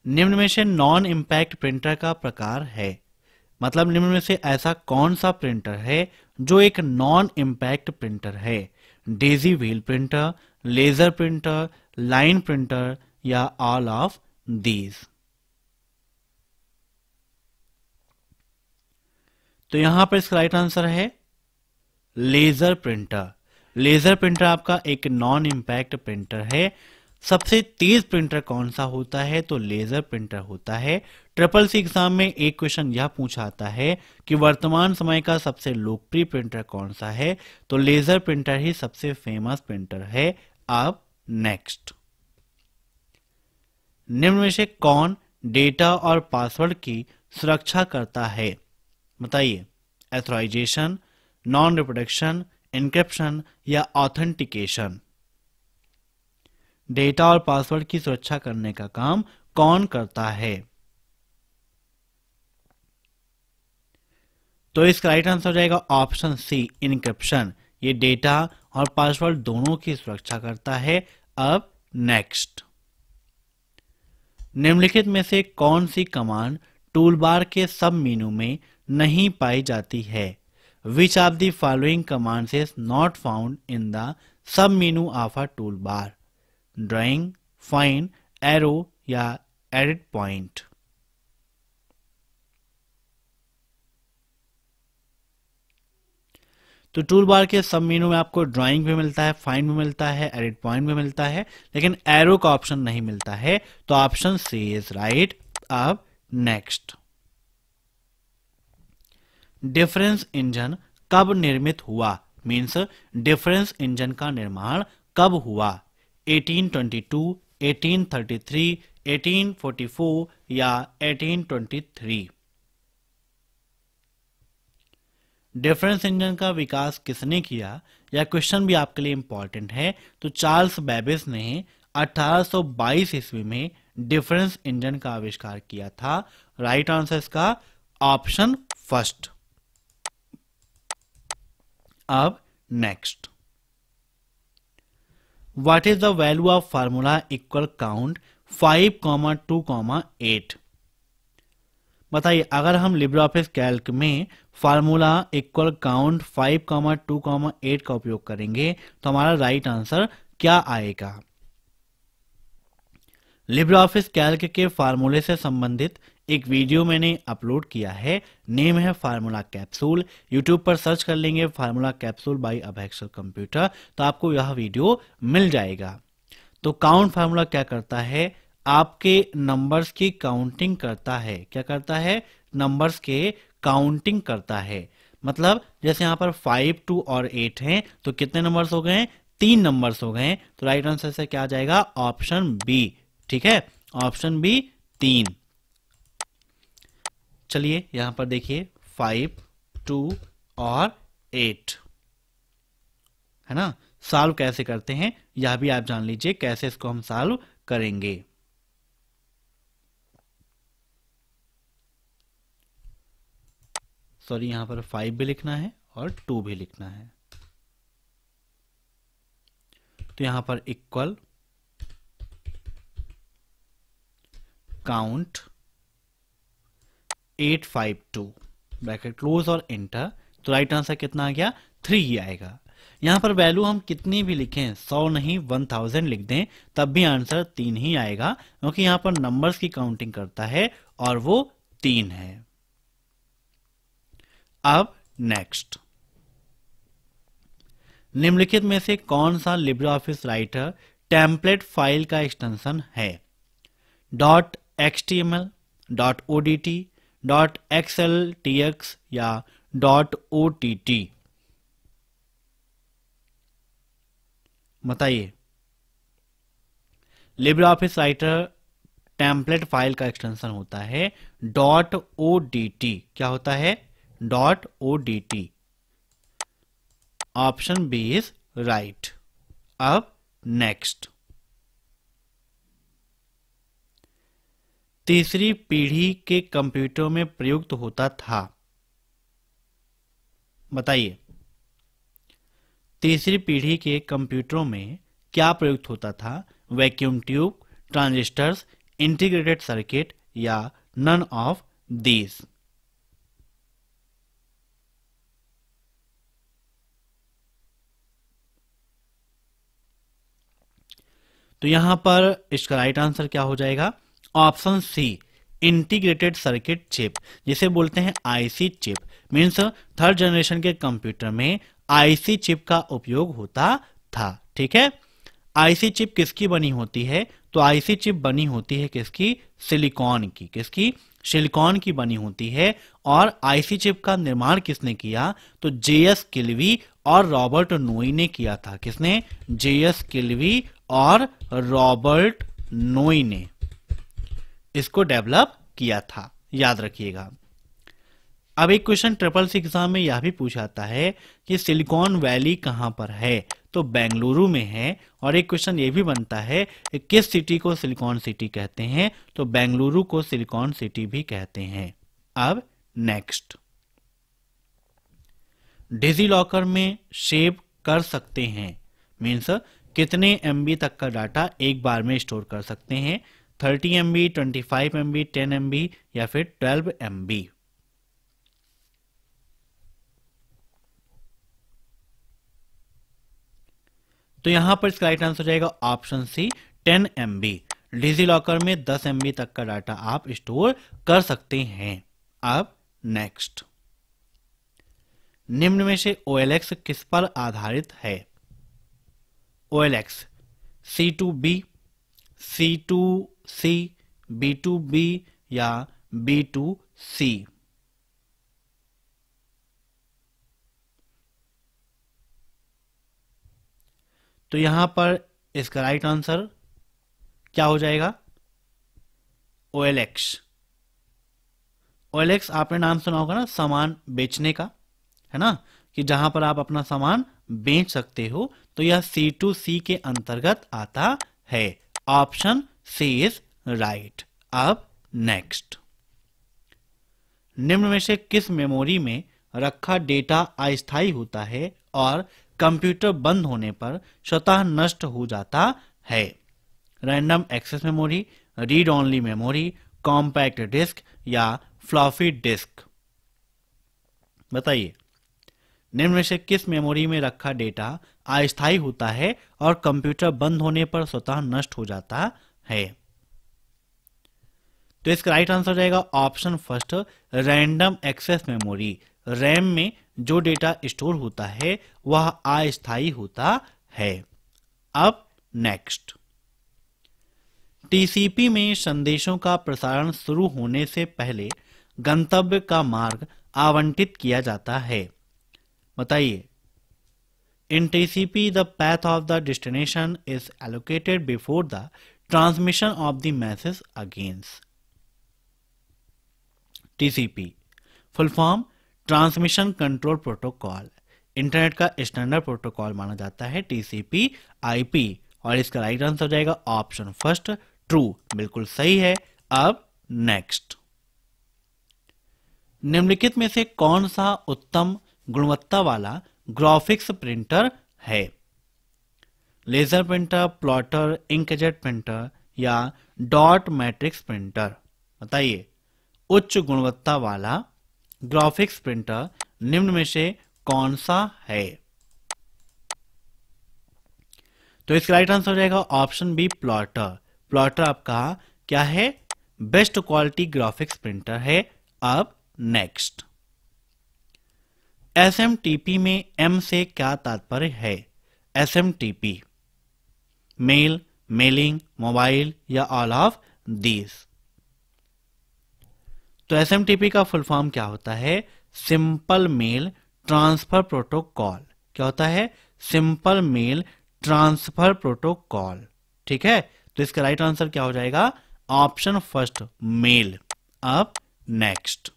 निम्न में से नॉन इंपैक्ट प्रिंटर का प्रकार है, मतलब निम्न में से ऐसा कौन सा प्रिंटर है जो एक नॉन इंपैक्ट प्रिंटर है। Daisy wheel printer, laser printer, line printer या ऑल ऑफ दीज। तो यहां पर इसका राइट आंसर है लेजर प्रिंटर। लेजर प्रिंटर आपका एक नॉन इंपैक्ट प्रिंटर है। सबसे तेज प्रिंटर कौन सा होता है, तो लेजर प्रिंटर होता है। ट्रिपल सी एग्जाम में एक क्वेश्चन यह पूछा आता है कि वर्तमान समय का सबसे लोकप्रिय प्रिंटर कौन सा है, तो लेजर प्रिंटर ही सबसे फेमस प्रिंटर है। अब नेक्स्ट, निम्न में से कौन डेटा और पासवर्ड की सुरक्षा करता है, बताइए। ऑथराइजेशन, नॉन रिप्रोडक्शन, एन्क्रिप्शन या ऑथेंटिकेशन। डेटा और पासवर्ड की सुरक्षा करने का काम कौन करता है, तो इसका राइट आंसर हो जाएगा ऑप्शन सी एन्क्रिप्शन। ये डेटा और पासवर्ड दोनों की सुरक्षा करता है। अब नेक्स्ट, निम्नलिखित में से कौन सी कमांड टूलबार के सब मेनू में नहीं पाई जाती है। Which of the following commands is not found in the submenu of a toolbar? Drawing, find, arrow या edit point। तो टूलबार के सबमेनू में आपको ड्राइंग भी मिलता है, फाइंड भी मिलता है, एडिट पॉइंट भी मिलता है, लेकिन एरो का ऑप्शन नहीं मिलता है। तो ऑप्शन सी इज राइट। अब नेक्स्ट, डिफरेंस इंजन कब निर्मित हुआ, मीन्स डिफरेंस इंजन का निर्माण कब हुआ। 1822, 1833, 1844 या 1823। डिफरेंस इंजन का विकास किसने किया, यह क्वेश्चन भी आपके लिए इंपॉर्टेंट है। तो चार्ल्स बेबेज ने 1822 ईस्वी में डिफरेंस इंजन का आविष्कार किया था। राइट आंसर इसका ऑप्शन फर्स्ट। अब next, what is the value of formula equal count 5,2,8, बताइए। अगर हम लिब्रे ऑफिस कैल्क में फार्मूला इक्वल काउंट 5,2,8 का उपयोग करेंगे तो हमारा राइट आंसर क्या आएगा। लिब्रे ऑफिस कैल्क के फार्मूले से संबंधित एक वीडियो मैंने अपलोड किया है, नेम है फार्मूला कैप्सूल। यूट्यूब पर सर्च कर लेंगे formula capsule by Abhay Excel computer, तो आपको यह वीडियो मिल जाएगा। तो काउंट फार्मूला क्या करता है, आपके नंबर्स की काउंटिंग करता है। क्या करता है, नंबर्स के काउंटिंग करता है। मतलब जैसे यहाँ पर 5, 2 और 8 हैं, तो कितने नंबर्स हो गए, 3 नंबर्स हो गए। तो राइट आंसर से क्या आ जाएगा, ऑप्शन बी। ठीक है, ऑप्शन बी 3। चलिए यहां पर देखिए 5, 2 और 8 है ना। सॉल्व कैसे करते हैं यह भी आप जान लीजिए, कैसे इसको हम सॉल्व करेंगे। सॉरी, यहां पर 5 भी लिखना है और 2 भी लिखना है। तो यहां पर इक्वल काउंट 852 ब्रैकेट क्लोज और एंटर। तो राइट आंसर कितना आ गया, 3 ही आएगा। यहां पर वैल्यू हम कितनी भी लिखें, 100 नहीं 1000 लिख दें तब भी आंसर 3 ही आएगा, क्योंकि यहां पर नंबर्स की काउंटिंग करता है और वो 3 है। अब नेक्स्ट, निम्नलिखित में से कौन सा Libre office writer template file का एक्सटेंशन है। .html, .odt, .xltx या .ott, बताइए। Libre office writer template file का एक्सटेंशन होता है .odt। क्या होता है, .odt। Option B is right. अब नेक्स्ट, तीसरी पीढ़ी के कंप्यूटरों में प्रयुक्त होता था, बताइए तीसरी पीढ़ी के कंप्यूटरों में क्या प्रयुक्त होता था, vacuum tube, transistors, integrated circuit या नन ऑफ दीज। तो यहां पर इसका राइट आंसर क्या हो जाएगा, option C integrated circuit chip, जिसे बोलते हैं IC chip. Means third generation के कंप्यूटर में आईसी चिप का उपयोग होता था। ठीक है, आईसी चिप किसकी बनी होती है, तो आईसी चिप बनी होती है किसकी, सिलिकॉन की। किसकी, सिलिकॉन की बनी होती है। और आईसी चिप का निर्माण किसने किया, तो जेएस किल्वी और रॉबर्ट नोई ने किया था। किसने, जेएस किल्वी और रॉबर्ट नोई ने इसको डेवलप किया था, याद रखिएगा। अब एक क्वेश्चन ट्रिपल सी एग्जाम में यह भी पूछा जाता है कि सिलिकॉन वैली कहां पर है, तो बेंगलुरु में है। और एक क्वेश्चन ये भी बनता है कि किस सिटी को सिलिकॉन सिटी कहते हैं, तो बेंगलुरु को सिलिकॉन सिटी भी कहते हैं। अब नेक्स्ट, डिजी लॉकर में सेव कर सकते हैं, मीन्स कितने एमबी तक का डाटा एक बार में स्टोर कर सकते हैं, 30 MB, 25 MB, 10 MB या फिर 12 MB। तो यहां पर इसका राइट आंसर हो जाएगा option C 10 MB। Digi locker में 10 MB तक का डाटा आप स्टोर कर सकते हैं। अब नेक्स्ट, निम्न में से OLX किस पर आधारित है, OLX C2B, C2C, B2B या B2C। तो यहां पर इसका राइट आंसर क्या हो जाएगा, OLX। OLX आपने नाम सुना होगा ना, सामान बेचने का, है ना, कि जहां पर आप अपना सामान बेच सकते हो। तो यह C2C के अंतर्गत आता है। Option C is right. अब नेक्स्ट, निम्न में से किस मेमोरी में रखा डेटा अस्थायी होता है और कंप्यूटर बंद होने पर स्वतः नष्ट हो जाता है, random access memory, read only memory, compact disc या फ्लॉपी डिस्क। बताइए निम्न में से किस मेमोरी में रखा डेटा अस्थायी होता है और कंप्यूटर बंद होने पर स्वतः नष्ट हो जाता है। तो इसका राइट आंसर हो जाएगा option first random access memory. RAM में जो डेटा स्टोर होता है वह अस्थायी होता है। अब नेक्स्ट, टीसीपी में संदेशों का प्रसारण शुरू होने से पहले गंतव्य का मार्ग आवंटित किया जाता है। बताइए in TCP the path of the destination is allocated before the transmission of the message against. TCP full form transmission control protocol, internet का स्टैंडर्ड प्रोटोकॉल माना जाता है टीसीपी आईपी। और इसका राइट आंसर हो जाएगा ऑप्शन फर्स्ट ट्रू, बिल्कुल सही है। अब नेक्स्ट, निम्नलिखित में से कौन सा उत्तम गुणवत्ता वाला ग्राफिक्स प्रिंटर है, laser printer, plotter, inkjet printer या डॉट मैट्रिक्स प्रिंटर। बताइए उच्च गुणवत्ता वाला ग्राफिक्स प्रिंटर निम्न में से कौन सा है। तो इसका राइट आंसर हो जाएगा ऑप्शन बी प्लॉटर। प्लॉटर आपका क्या है, बेस्ट क्वालिटी ग्राफिक्स प्रिंटर है। अब नेक्स्ट, SMTP में M से क्या तात्पर्य है, SMTP मेल, मेलिंग, मोबाइल या ऑल ऑफ दीज। तो SMTP का फुल फॉर्म क्या होता है, सिंपल मेल ट्रांसफर प्रोटोकॉल। क्या होता है, सिंपल मेल ट्रांसफर प्रोटोकॉल। ठीक है, तो इसका राइट आंसर क्या हो जाएगा, ऑप्शन फर्स्ट मेल। अब next,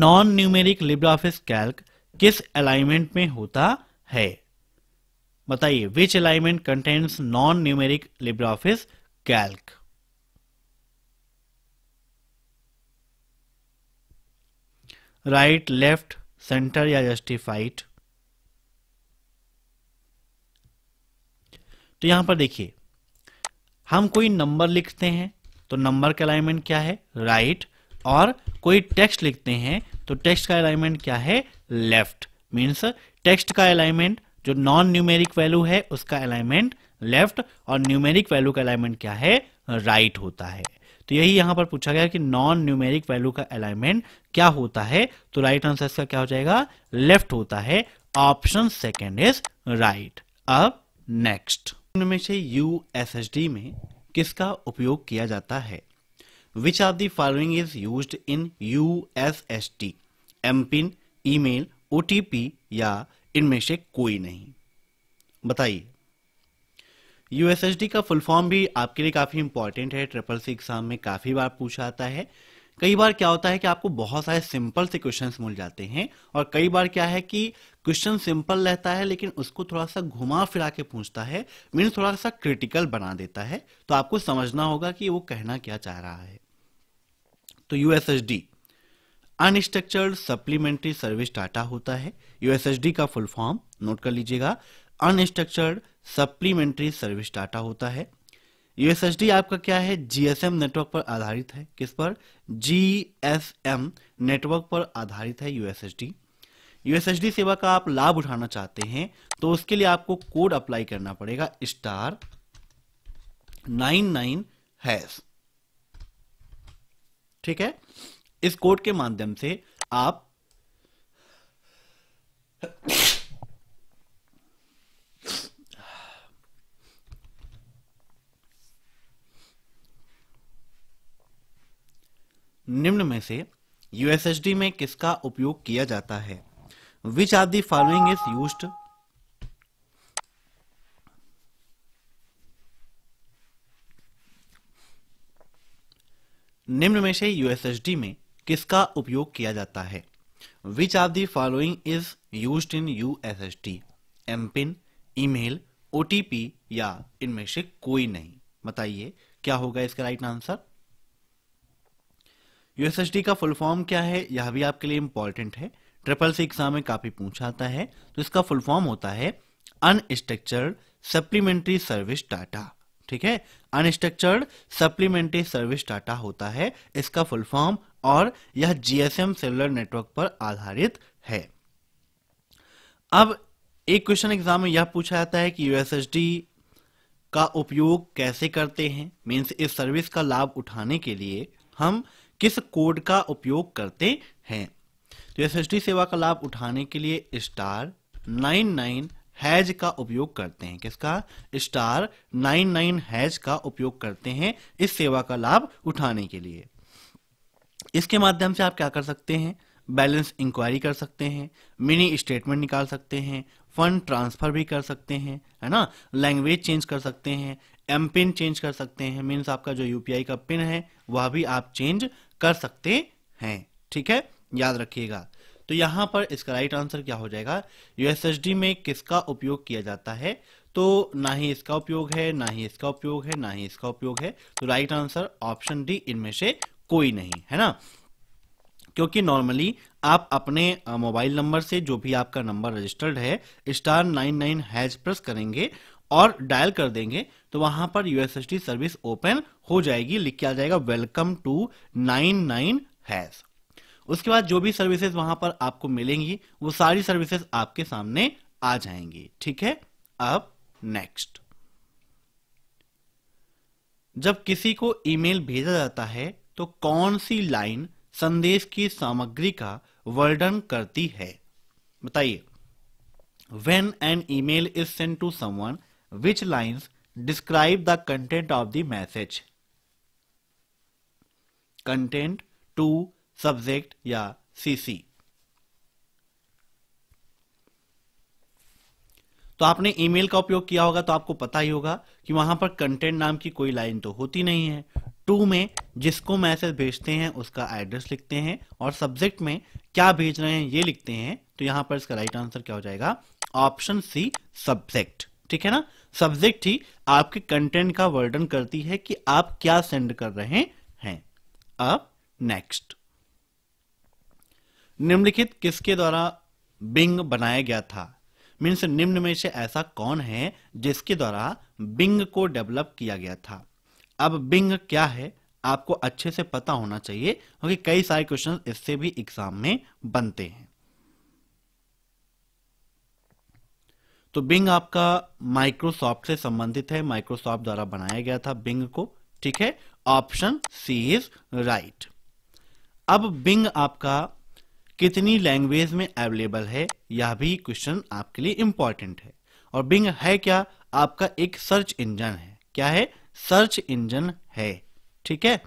non numeric LibreOffice Calc किस अलाइनमेंट में होता है। बताइए which alignment contains non numeric LibreOffice Calc. Right, left, centre या जस्टिफाइड। तो यहां पर देखिए हम कोई नंबर लिखते हैं तो नंबर का अलाइनमेंट क्या है, राइट, और कोई टेक्स्ट लिखते हैं तो टेक्स्ट का अलाइनमेंट क्या है, लेफ्ट। मीन्स टेक्स्ट का अलाइनमेंट जो नॉन न्यूमेरिक वैल्यू है उसका अलाइनमेंट लेफ्ट और न्यूमेरिक वैल्यू का अलाइनमेंट क्या है, राइट होता है। तो यही यहां पर पूछा गया कि नॉन न्यूमेरिक वैल्यू का अलाइनमेंट क्या होता है, तो राइट आंसर इसका क्या हो जाएगा, लेफ्ट होता है। Option second is right. अब नेक्स्ट में से यूएसएसडी में किसका उपयोग किया जाता है। Which of the following is used in USSD, MPIN, email, OTP या इनमें से कोई नहीं। बताइए यूएसएसडी का फुल फॉर्म भी आपके लिए काफी इंपॉर्टेंट है, ट्रिपल सी एग्जाम में काफी बार पूछा आता है। कई बार क्या होता है कि आपको बहुत सारे सिंपल से क्वेश्चंस मिल जाते हैं और कई बार क्या है कि क्वेश्चन सिंपल रहता है लेकिन उसको थोड़ा सा घुमा फिरा के पूछता है, मीन्स थोड़ा सा क्रिटिकल बना देता है। तो आपको समझना होगा कि वो कहना क्या चाह रहा है। तो USSD unstructured supplementary service data होता है। यूएसएसडी का फुल फॉर्म नोट कर लीजिएगा, अनस्ट्रक्चर्ड सप्लीमेंट्री सर्विस डाटा होता है। यूएसएसडी आपका क्या है, जीएसएम नेटवर्क पर आधारित है। किस पर, जीएसएम नेटवर्क पर आधारित है यूएसएसडी। यूएसएसडी सेवा का आप लाभ उठाना चाहते हैं तो उसके लिए आपको कोड अप्लाई करना पड़ेगा *99#। ठीक है, इस कोड के माध्यम से आप निम्न में से यूएसएसडी में किसका उपयोग किया जाता है। Which are the following is used, निम्न में से यूएसएसडी में किसका उपयोग किया जाता है। Which are the following is used in USSD, MPIN, email, OTP या इनमें से कोई नहीं। बताइए क्या होगा इसका राइट आंसर। यूएसएसडी का फुल फॉर्म क्या है, यह भी आपके लिए इंपॉर्टेंट है, ट्रिपल सी एग्जाम में काफी पूछा आता है। तो इसका फुल फॉर्म होता है अनस्ट्रक्चर्ड सप्लीमेंट्री सर्विस डाटा। ठीक है, अनस्ट्रक्चर्ड सप्लीमेंट्री सर्विस डाटा होता है इसका फुल फॉर्म, और यह जीएसएम सेलुलर नेटवर्क पर आधारित है। अब एक क्वेश्चन एग्जाम में यह पूछा जाता है कि यूएसएसडी का उपयोग कैसे करते हैं, मीन्स इस सर्विस का लाभ उठाने के लिए हम किस कोड का उपयोग करते हैं। तो यूएसएसडी सेवा का लाभ उठाने के लिए *99# का उपयोग करते हैं। किसका, *99# का उपयोग करते हैं इस सेवा का लाभ उठाने के लिए। इसके माध्यम से आप क्या कर सकते हैं, बैलेंस इंक्वायरी कर सकते हैं, मिनी स्टेटमेंट निकाल सकते हैं, फंड ट्रांसफर भी कर सकते हैं, है ना, लैंग्वेज चेंज कर सकते हैं, एम पिन चेंज कर सकते हैं, मीन्स आपका जो यूपीआई का पिन है वह भी आप चेंज कर सकते हैं। ठीक है, याद रखिएगा। तो यहां पर इसका राइट आंसर क्या हो जाएगा, यूएसएसडी में किसका उपयोग किया जाता है। तो ना ही इसका उपयोग है, ना ही इसका उपयोग है, ना ही इसका उपयोग है। तो राइट आंसर ऑप्शन डी, इनमें से कोई नहीं, है ना, क्योंकि नॉर्मली आप अपने मोबाइल नंबर से जो भी आपका नंबर रजिस्टर्ड है *99# प्रेस करेंगे और डायल कर देंगे तो वहां पर यूएसएसडी सर्विस ओपन हो जाएगी, लिख के आ जाएगा वेलकम टू 99#। उसके बाद जो भी सर्विसेज वहां पर आपको मिलेंगी वो सारी सर्विसेज आपके सामने आ जाएंगी। ठीक है, अब नेक्स्ट, जब किसी को ईमेल भेजा जाता है तो कौन सी लाइन संदेश की सामग्री का वर्णन करती है। बताइए, When an email is sent to someone, which lines describe the content of the message? Content, to, subject या CC। तो आपने ईमेल का उपयोग किया होगा तो आपको पता ही होगा कि वहां पर कंटेंट नाम की कोई लाइन तो होती नहीं है। टू में जिसको मैसेज भेजते हैं उसका एड्रेस लिखते हैं और सब्जेक्ट में क्या भेज रहे हैं ये लिखते हैं। तो यहां पर इसका राइट आंसर क्या हो जाएगा, ऑप्शन सी, सब्जेक्ट। ठीक है ना, सब्जेक्ट ही आपके कंटेंट का वर्णन करती है कि आप क्या सेंड कर रहे हैं। अब नेक्स्ट, निम्नलिखित किसके द्वारा बिंग बनाया गया था? मीन्स निम्न में से ऐसा कौन है जिसके द्वारा बिंग को डेवलप किया गया था। अब बिंग क्या है आपको अच्छे से पता होना चाहिए क्योंकि कई सारे क्वेश्चन इससे भी एग्जाम में बनते हैं। तो बिंग आपका माइक्रोसॉफ्ट से संबंधित है, माइक्रोसॉफ्ट द्वारा बनाया गया था बिंग को, ठीक है, ऑप्शन सी इज राइट। अब बिंग आपका कितनी लैंग्वेज में अवेलेबल है यह भी क्वेश्चन आपके लिए इंपॉर्टेंट है। और बिंग है क्या? आपका एक सर्च इंजन है। क्या है? सर्च इंजन है, ठीक है।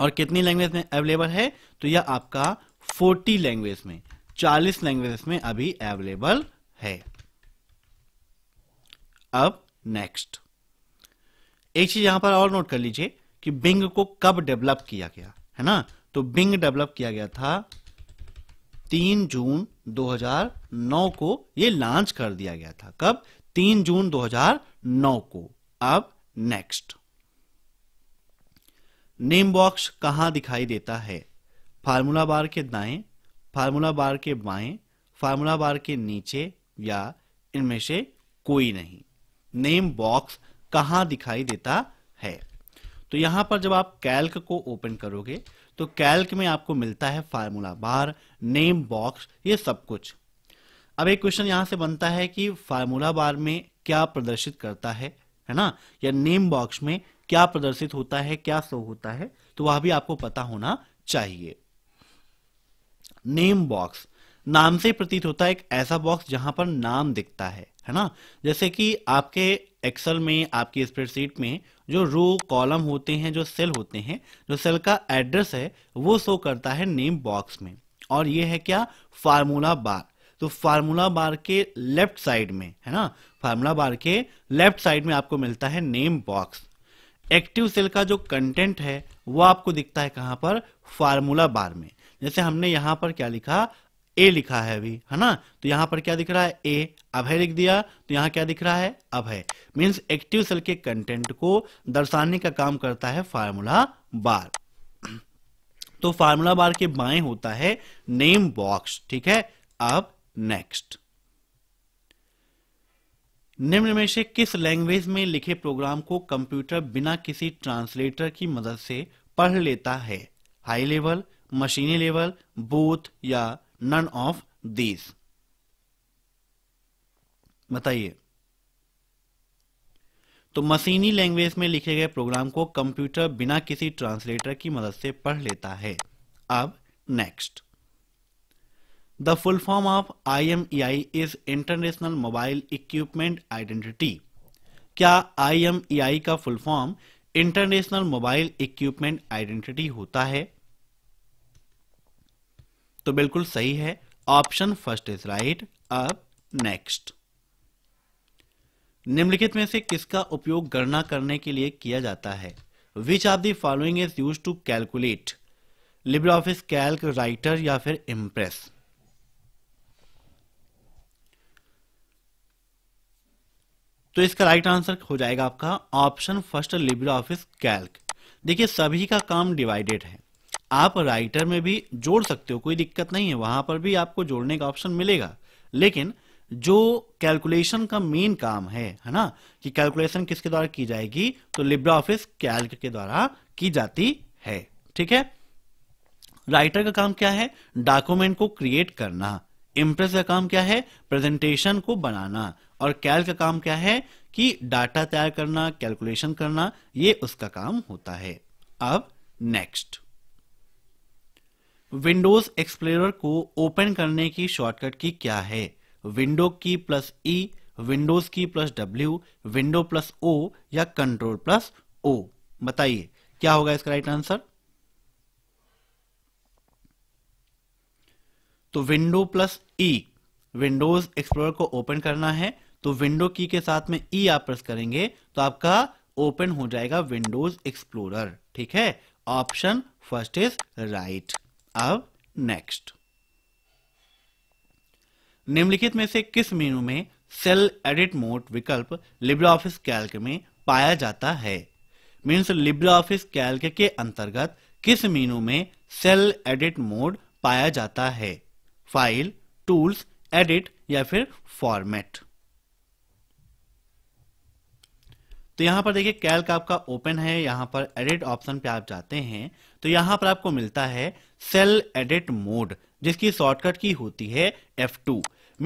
और कितनी लैंग्वेज में अवेलेबल है? तो यह आपका 40 लैंग्वेज में, 40 लैंग्वेज में अभी अवेलेबल है। अब नेक्स्ट एक चीज यहां पर और नोट कर लीजिए कि बिंग को कब डेवलप किया गया है ना। तो बिंग डेवलप किया गया था 3 जून 2009 को, ये लॉन्च कर दिया गया था। कब? 3 जून 2009 को। अब नेक्स्ट नेम बॉक्स कहां दिखाई देता है? फार्मूला बार के दाएं, फार्मूला बार के बाएं, फार्मूला बार के नीचे या इनमें से कोई नहीं। नेम बॉक्स कहां दिखाई देता है? तो यहां पर जब आप कैल्क को ओपन करोगे तो कैल्क में आपको मिलता है फार्मूला बार, नेम बॉक्स, ये सब कुछ। अब एक क्वेश्चन यहां से बनता है कि फार्मूला बार में क्या प्रदर्शित करता है ना, या नेम बॉक्स में क्या प्रदर्शित होता है, क्या शो होता है, तो वह भी आपको पता होना चाहिए। नेम बॉक्स नाम से प्रतीत होता है एक ऐसा बॉक्स जहां पर नाम दिखता है ना। जैसे कि आपके एक्सेल में, आपकी स्प्रेडशीट में जो रो कॉलम होते हैं, जो सेल होते हैं, जो सेल का एड्रेस है वो शो करता है नेम बॉक्स में। और ये है क्या? Formula bar. तो फार्मूला बार के लेफ्ट साइड में है ना, फार्मूला बार के लेफ्ट साइड में आपको मिलता है नेम बॉक्स। एक्टिव सेल का जो कंटेंट है वो आपको दिखता है कहां पर? फार्मूला बार में। जैसे हमने यहां पर क्या लिखा? ए लिखा है अभी, है ना। तो यहां पर क्या दिख रहा है? ए। अभय लिख दिया तो यहां क्या दिख रहा है? अभय। मींस एक्टिव सेल के कंटेंट को दर्शाने का काम करता है फार्मूला बार। तो फार्मूला बार के बाएं होता है नेम बॉक्स, ठीक है। अब नेक्स्ट निम्न में से किस लैंग्वेज में लिखे प्रोग्राम को कंप्यूटर बिना किसी ट्रांसलेटर की मदद से पढ़ लेता है? हाई लेवल, मशीनी लेवल, बोथ या नन ऑफ दीज। बताइए। तो मशीनी लैंग्वेज में लिखे गए प्रोग्राम को कंप्यूटर बिना किसी ट्रांसलेटर की मदद से पढ़ लेता है। अब next the full form of IMEI is international mobile equipment identity. क्या IMEI का full form international mobile equipment identity होता है? तो बिल्कुल सही है, ऑप्शन फर्स्ट इज राइट। अब नेक्स्ट निम्नलिखित में से किसका उपयोग गणना करने के लिए किया जाता है? Which of the following is used to calculate? Libre office Calc, Writer या फिर इंप्रेस। तो इसका राइट आंसर हो जाएगा आपका option first, Libre office Calc. देखिए सभी का काम डिवाइडेड है, आप राइटर में भी जोड़ सकते हो, कोई दिक्कत नहीं है, वहां पर भी आपको जोड़ने का ऑप्शन मिलेगा। लेकिन जो कैलकुलेशन का मेन काम है ना, कि कैलकुलेशन किसके द्वारा की जाएगी, तो लिब्रे ऑफिस कैल्क के द्वारा की जाती है, ठीक है। राइटर का काम क्या है? डॉक्यूमेंट को क्रिएट करना। इंप्रेस का काम क्या है? प्रेजेंटेशन को बनाना। और कैल्क का काम क्या है? कि डाटा तैयार करना, कैलकुलेशन करना, ये उसका काम होता है। अब नेक्स्ट विंडोज एक्सप्लोरर को ओपन करने की शॉर्टकट की क्या है? Window key plus E, Windows key plus W, window plus O या कंट्रोल प्लस ओ। बताइए क्या होगा इसका राइट आंसर। तो window plus E, Windows Explorer को ओपन करना है तो विंडो की के साथ में ई आप प्रेस करेंगे तो आपका ओपन हो जाएगा विंडोज एक्सप्लोरर, ठीक है, ऑप्शन फर्स्ट इज राइट। अब नेक्स्ट निम्नलिखित में से किस मेनू में सेल एडिट मोड विकल्प लिब्रे ऑफिस कैल्क में पाया जाता है? मीन्स लिब्रे ऑफिस कैल्क के अंतर्गत किस मेनू में सेल एडिट मोड पाया जाता है, फाइल, टूल्स, एडिट या फिर फॉर्मेट। तो यहां पर देखिए कैल्क आपका ओपन है, यहां पर एडिट ऑप्शन पे आप जाते हैं तो यहां पर आपको मिलता है सेल एडिट मोड, जिसकी शॉर्टकट की होती है F2।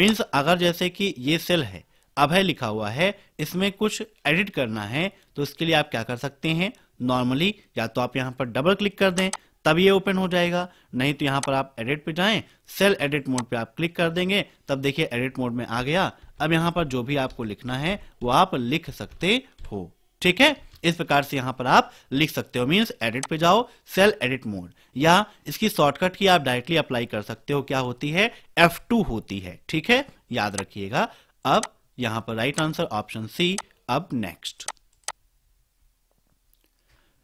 मीन्स अगर जैसे कि ये सेल है, अभय लिखा हुआ है, इसमें कुछ एडिट करना है तो इसके लिए आप क्या कर सकते हैं, नॉर्मली या तो आप यहाँ पर डबल क्लिक कर दें तब ये ओपन हो जाएगा, नहीं तो यहाँ पर आप एडिट पे जाएं, सेल एडिट मोड पे आप क्लिक कर देंगे तब देखिए एडिट मोड में आ गया। अब यहाँ पर जो भी आपको लिखना है वो आप लिख सकते हो, ठीक है। इस प्रकार से यहाँ पर आप लिख सकते हो, मीन्स एडिट पे जाओ, सेल एडिट मोड, या इसकी शॉर्टकट की आप डायरेक्टली अप्लाई कर सकते हो, क्या होती है F2 होती है, ठीक है, याद रखिएगा। अब यहां पर राइट आंसर ऑप्शन सी। अब नेक्स्ट,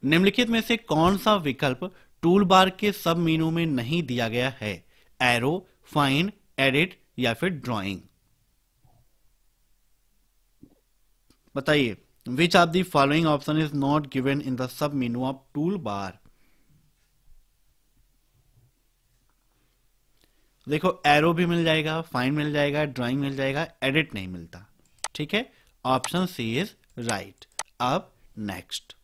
निम्नलिखित में से कौन सा विकल्प टूल बार के सब मेनू में नहीं दिया गया है, एरो, फाइंड, एडिट या फिर ड्राइंग? बताइए, which of the following option is not given in the sub menu of tool bar? देखो एरो भी मिल जाएगा, फाइंड मिल जाएगा, ड्राइंग मिल जाएगा, एडिट नहीं मिलता, ठीक है, ऑप्शन सी इज राइट। अब नेक्स्ट,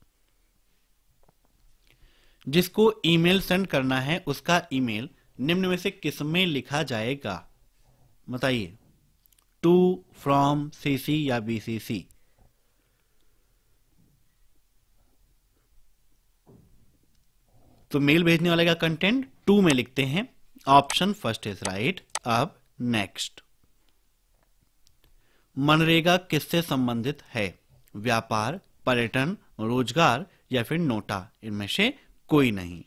जिसको ईमेल सेंड करना है उसका ईमेल निम्न में से किस में लिखा जाएगा? बताइए, टू, फ्रॉम, सीसी या बीसीसी? तो मेल भेजने वाले का कंटेंट टू में लिखते हैं, ऑप्शन फर्स्ट इज राइट। अब नेक्स्ट, मनरेगा किससे संबंधित है, व्यापार, पर्यटन, रोजगार या फिर नोटा? इनमें से कोई नहीं।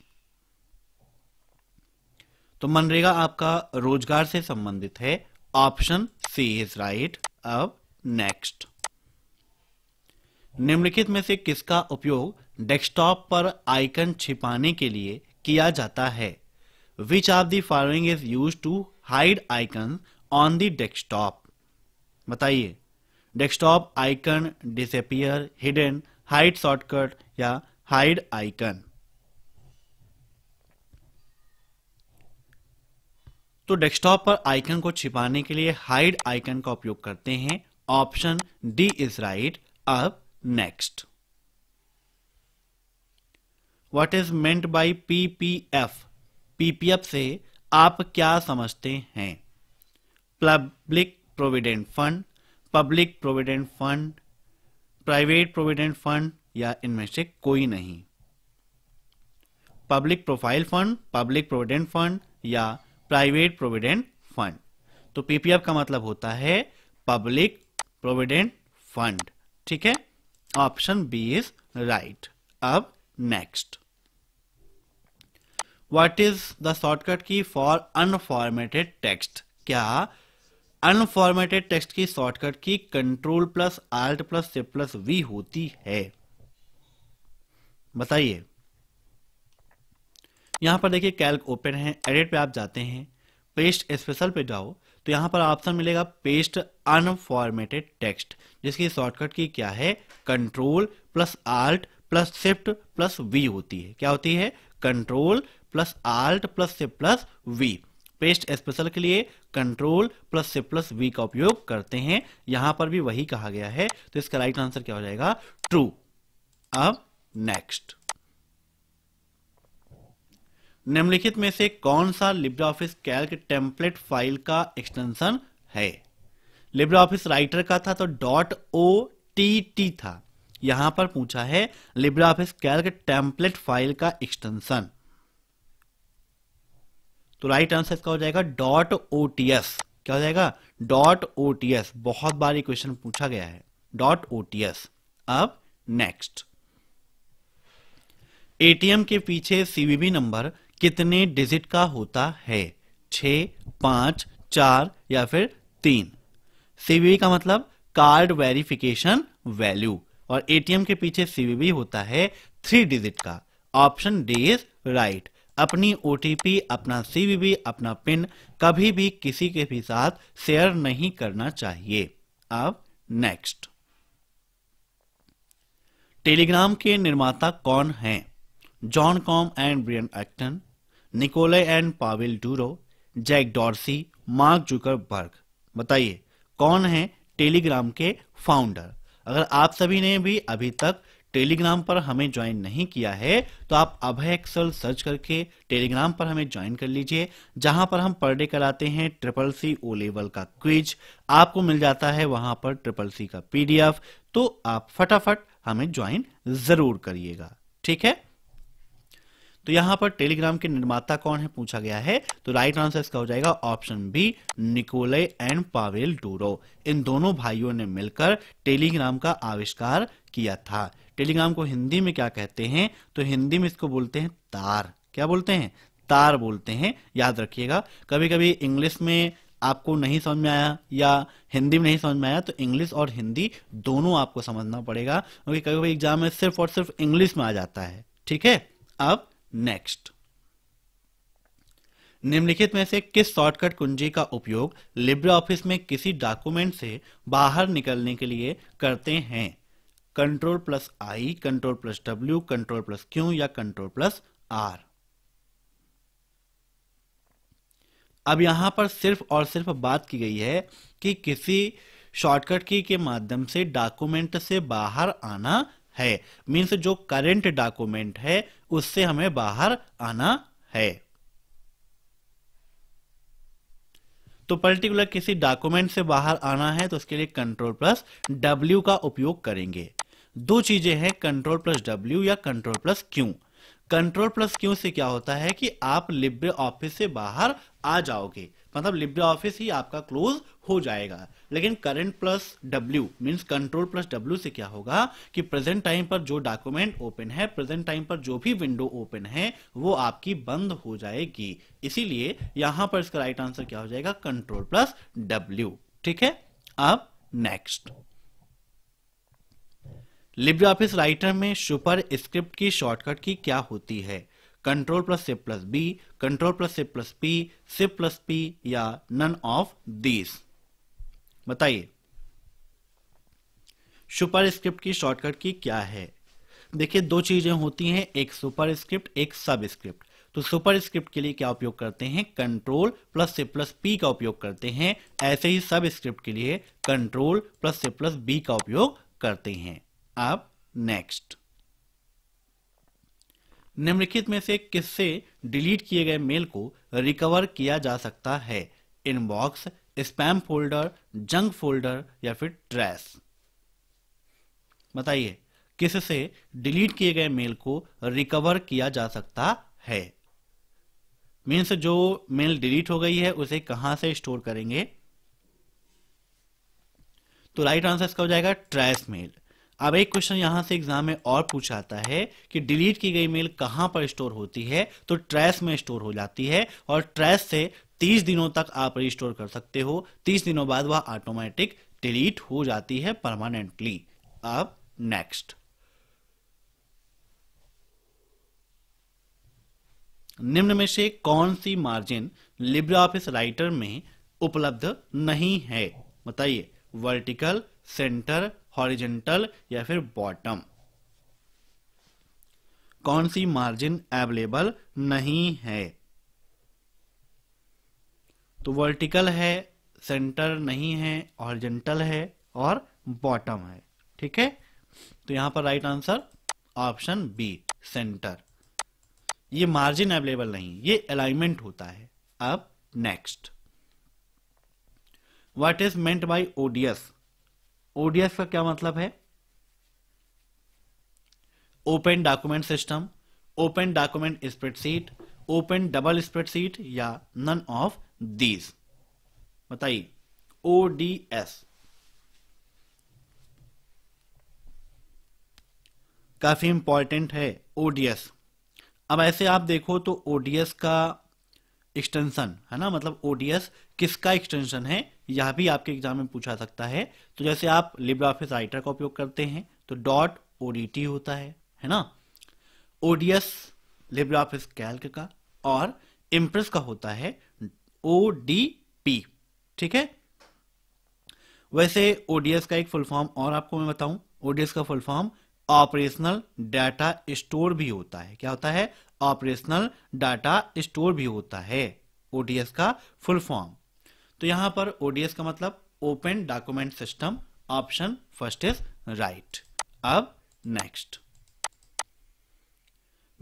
तो मनरेगा आपका रोजगार से संबंधित है, ऑप्शन सी इज राइट। अब नेक्स्ट, निम्नलिखित में से किसका उपयोग डेस्कटॉप पर आइकन छिपाने के लिए किया जाता है? Which of the following is used to hide icons on the desktop? बताइए, desktop icon, disappear, hidden, hide shortcut या हाइड आइकन? तो डेस्कटॉप पर आइकन को छिपाने के लिए हाइड आइकन का उपयोग करते हैं, ऑप्शन डी इज राइट। अब next, what is meant by PPF? PPF से आप क्या समझते हैं? Public provident fund, public provident fund, private provident fund या इनमें से कोई नहीं? Public profile fund, public provident fund या प्राइवेट प्रोविडेंट फंड? तो पीपीएफ का मतलब होता है पब्लिक प्रोविडेंट फंड, ठीक है, ऑप्शन बी इज राइट। अब next, What is the shortcut key for unformatted text? क्या unformatted text की शॉर्टकट की Ctrl+Alt+Shift+V होती है? बताइए, यहां पर देखिए कैल्क ओपन है, एडिट पे आप जाते हैं, पेस्ट स्पेशल पे जाओ तो यहां पर ऑप्शन मिलेगा पेस्ट अनफॉर्मेटेड टेक्स्ट, जिसकी शॉर्टकट की क्या है, Ctrl+Alt+Shift+V होती है। क्या होती है? Ctrl+Alt+Shift+V। पेस्ट स्पेशल के लिए Ctrl+Shift+V का उपयोग करते हैं, यहां पर भी वही कहा गया है, तो इसका राइट आंसर क्या हो जाएगा, ट्रू। अब नेक्स्ट, निम्नलिखित में से कौन सा LibreOffice Calc टेम्पलेट फाइल का एक्सटेंशन है? LibreOffice Writer का था तो .ott था, यहां पर पूछा है LibreOffice Calc टेम्पलेट फाइल का एक्सटेंशन, तो राइट आंसर इसका हो जाएगा .ots। क्या हो जाएगा? .ots, बहुत बार ये क्वेश्चन पूछा गया है, .ots। अब नेक्स्ट, एटीएम के पीछे सीवीवी नंबर कितने डिजिट का होता है, 6, 5, 4 या फिर 3? सीवीवी का मतलब कार्ड वेरिफिकेशन वैल्यू, और एटीएम के पीछे सीवीवी होता है 3 डिजिट का, ऑप्शन डी इज राइट। अपनी ओटीपी, अपना सीवीवी, अपना पिन कभी भी किसी के भी साथ शेयर नहीं करना चाहिए। अब नेक्स्ट, टेलीग्राम के निर्माता कौन हैं, Jan Koum and Brian Acton, Nikolai and Pavel Durov, Jack Dorsey, Mark Zuckerberg. बताइए कौन है टेलीग्राम के फाउंडर? अगर आप सभी ने भी अभी तक टेलीग्राम पर हमें ज्वाइन नहीं किया है तो आप अभय एक्सेल सर्च करके टेलीग्राम पर हमें ज्वाइन कर लीजिए, जहां पर हम पर डे कराते हैं ट्रिपल सी ओ लेवल का क्विज। आपको मिल जाता है वहां पर ट्रिपल सी का पीडीएफ, तो आप फटाफट हमें ज्वाइन जरूर करिएगा, ठीक है। तो यहां पर टेलीग्राम के निर्माता कौन है पूछा गया है, तो राइट आंसर इसका हो जाएगा option B, Nikolai and Pavel Durov. इन दोनों भाइयों ने मिलकर टेलीग्राम का आविष्कार किया था। टेलीग्राम को हिंदी में क्या कहते हैं? तो हिंदी में इसको बोलते हैं तार। क्या बोलते हैं? तार बोलते हैं, याद रखिएगा। कभी कभी इंग्लिश में आपको नहीं समझ में आया या हिंदी में नहीं समझ में आया तो इंग्लिश और हिंदी दोनों आपको समझना पड़ेगा, क्योंकि कभी कभी एग्जाम में सिर्फ और सिर्फ इंग्लिश में आ जाता है, ठीक है। अब नेक्स्ट, निम्नलिखित में से किस शॉर्टकट कुंजी का उपयोग लिब्रे ऑफिस में किसी डॉक्यूमेंट से बाहर निकलने के लिए करते हैं? Ctrl+I, Ctrl+W, Ctrl+Q या Ctrl+R? अब यहां पर सिर्फ और सिर्फ बात की गई है कि किसी शॉर्टकट की के माध्यम से डॉक्यूमेंट से बाहर आना है, मीन्स जो करेंट डॉक्यूमेंट है उससे हमें बाहर आना है। तो पर्टिकुलर किसी डॉक्यूमेंट से बाहर आना है तो उसके लिए Ctrl+W का उपयोग करेंगे। दो चीजें हैं, Ctrl+W या Ctrl+Q। Ctrl+Q से क्या होता है कि आप लिब्रे ऑफिस से बाहर आ जाओगे, मतलब लिब्रे ऑफिस ही आपका क्लोज हो जाएगा। लेकिन Ctrl+W मींस Ctrl+W से क्या होगा कि प्रेजेंट टाइम पर जो डॉक्यूमेंट ओपन है, प्रेजेंट टाइम पर जो भी विंडो ओपन है वो आपकी बंद हो जाएगी, इसीलिए यहां पर इसका राइट आंसर क्या हो जाएगा? Ctrl+W, ठीक है। अब नेक्स्ट, लिब्रे ऑफिस राइटर में सुपर स्क्रिप्ट की शॉर्टकट की क्या होती है? Ctrl+C+B, Ctrl+C+P, C+P या नन ऑफ दीज? बताइए सुपर स्क्रिप्ट की शॉर्टकट की क्या है। देखिए दो चीजें होती हैं, एक सुपर स्क्रिप्ट एक सब स्क्रिप्ट। तो सुपर स्क्रिप्ट के लिए क्या उपयोग करते हैं? Ctrl+C+P का उपयोग करते हैं। ऐसे ही सब स्क्रिप्ट के लिए Ctrl+C+B का उपयोग करते हैं। आप नेक्स्ट, निम्नलिखित में से किससे डिलीट किए गए मेल को रिकवर किया जा सकता है? Inbox, spam folder, junk folder या फिर ट्रैश? बताइए किससे डिलीट किए गए मेल को रिकवर किया जा सकता है, मीन्स जो मेल डिलीट हो गई है उसे कहां से स्टोर करेंगे? तो राइट आंसर इसका हो जाएगा ट्रैश मेल। अब एक क्वेश्चन यहां से एग्जाम में और पूछा जाता है कि डिलीट की गई मेल कहां पर स्टोर होती है, तो ट्रैश में स्टोर हो जाती है और ट्रैश से 30 दिनों तक आप रिस्टोर कर सकते हो। 30 दिनों बाद वह ऑटोमेटिक डिलीट हो जाती है परमानेंटली। अब नेक्स्ट, निम्न में से कौन सी मार्जिन लिब्रे ऑफिस राइटर में उपलब्ध नहीं है? बताइए वर्टिकल, सेंटर, हॉरिजेंटल या फिर बॉटम? कौन सी मार्जिन अवेलेबल नहीं है? तो वर्टिकल है, सेंटर नहीं है, हॉरिजेंटल है और बॉटम है, ठीक है। तो यहां पर right answer option B, centre. ये मार्जिन अवेलेबल नहीं, ये अलाइनमेंट होता है। अब next, what is meant by ODS? ODS का क्या मतलब है? Open document system, open document spreadsheet, open double spreadsheet या नन ऑफ दीज? बताइए ओडीएस। काफी इंपॉर्टेंट है ओडीएस। अब ऐसे आप देखो तो ओडीएस का एक्सटेंशन है ना, मतलब ओडीएस किसका एक्सटेंशन है यह भी आपके एग्जाम में पूछा सकता है। तो जैसे आप लिब्रे ऑफिस राइटर का उपयोग करते हैं तो .odt होता है ना। ओडीएस लिब्रे ऑफिस कैल्क का और इम्प्रेस का होता है ODP, ठीक है। वैसे ओडीएस का एक फुल फॉर्म और आपको मैं बताऊं, ओडीएस का full form operational data store भी होता है। क्या होता है? ऑपरेशनल डाटा स्टोर भी होता है, ओडीएस का फुल फॉर्म। तो यहां पर ओडीएस का मतलब open document system, option first is right. अब नेक्स्ट,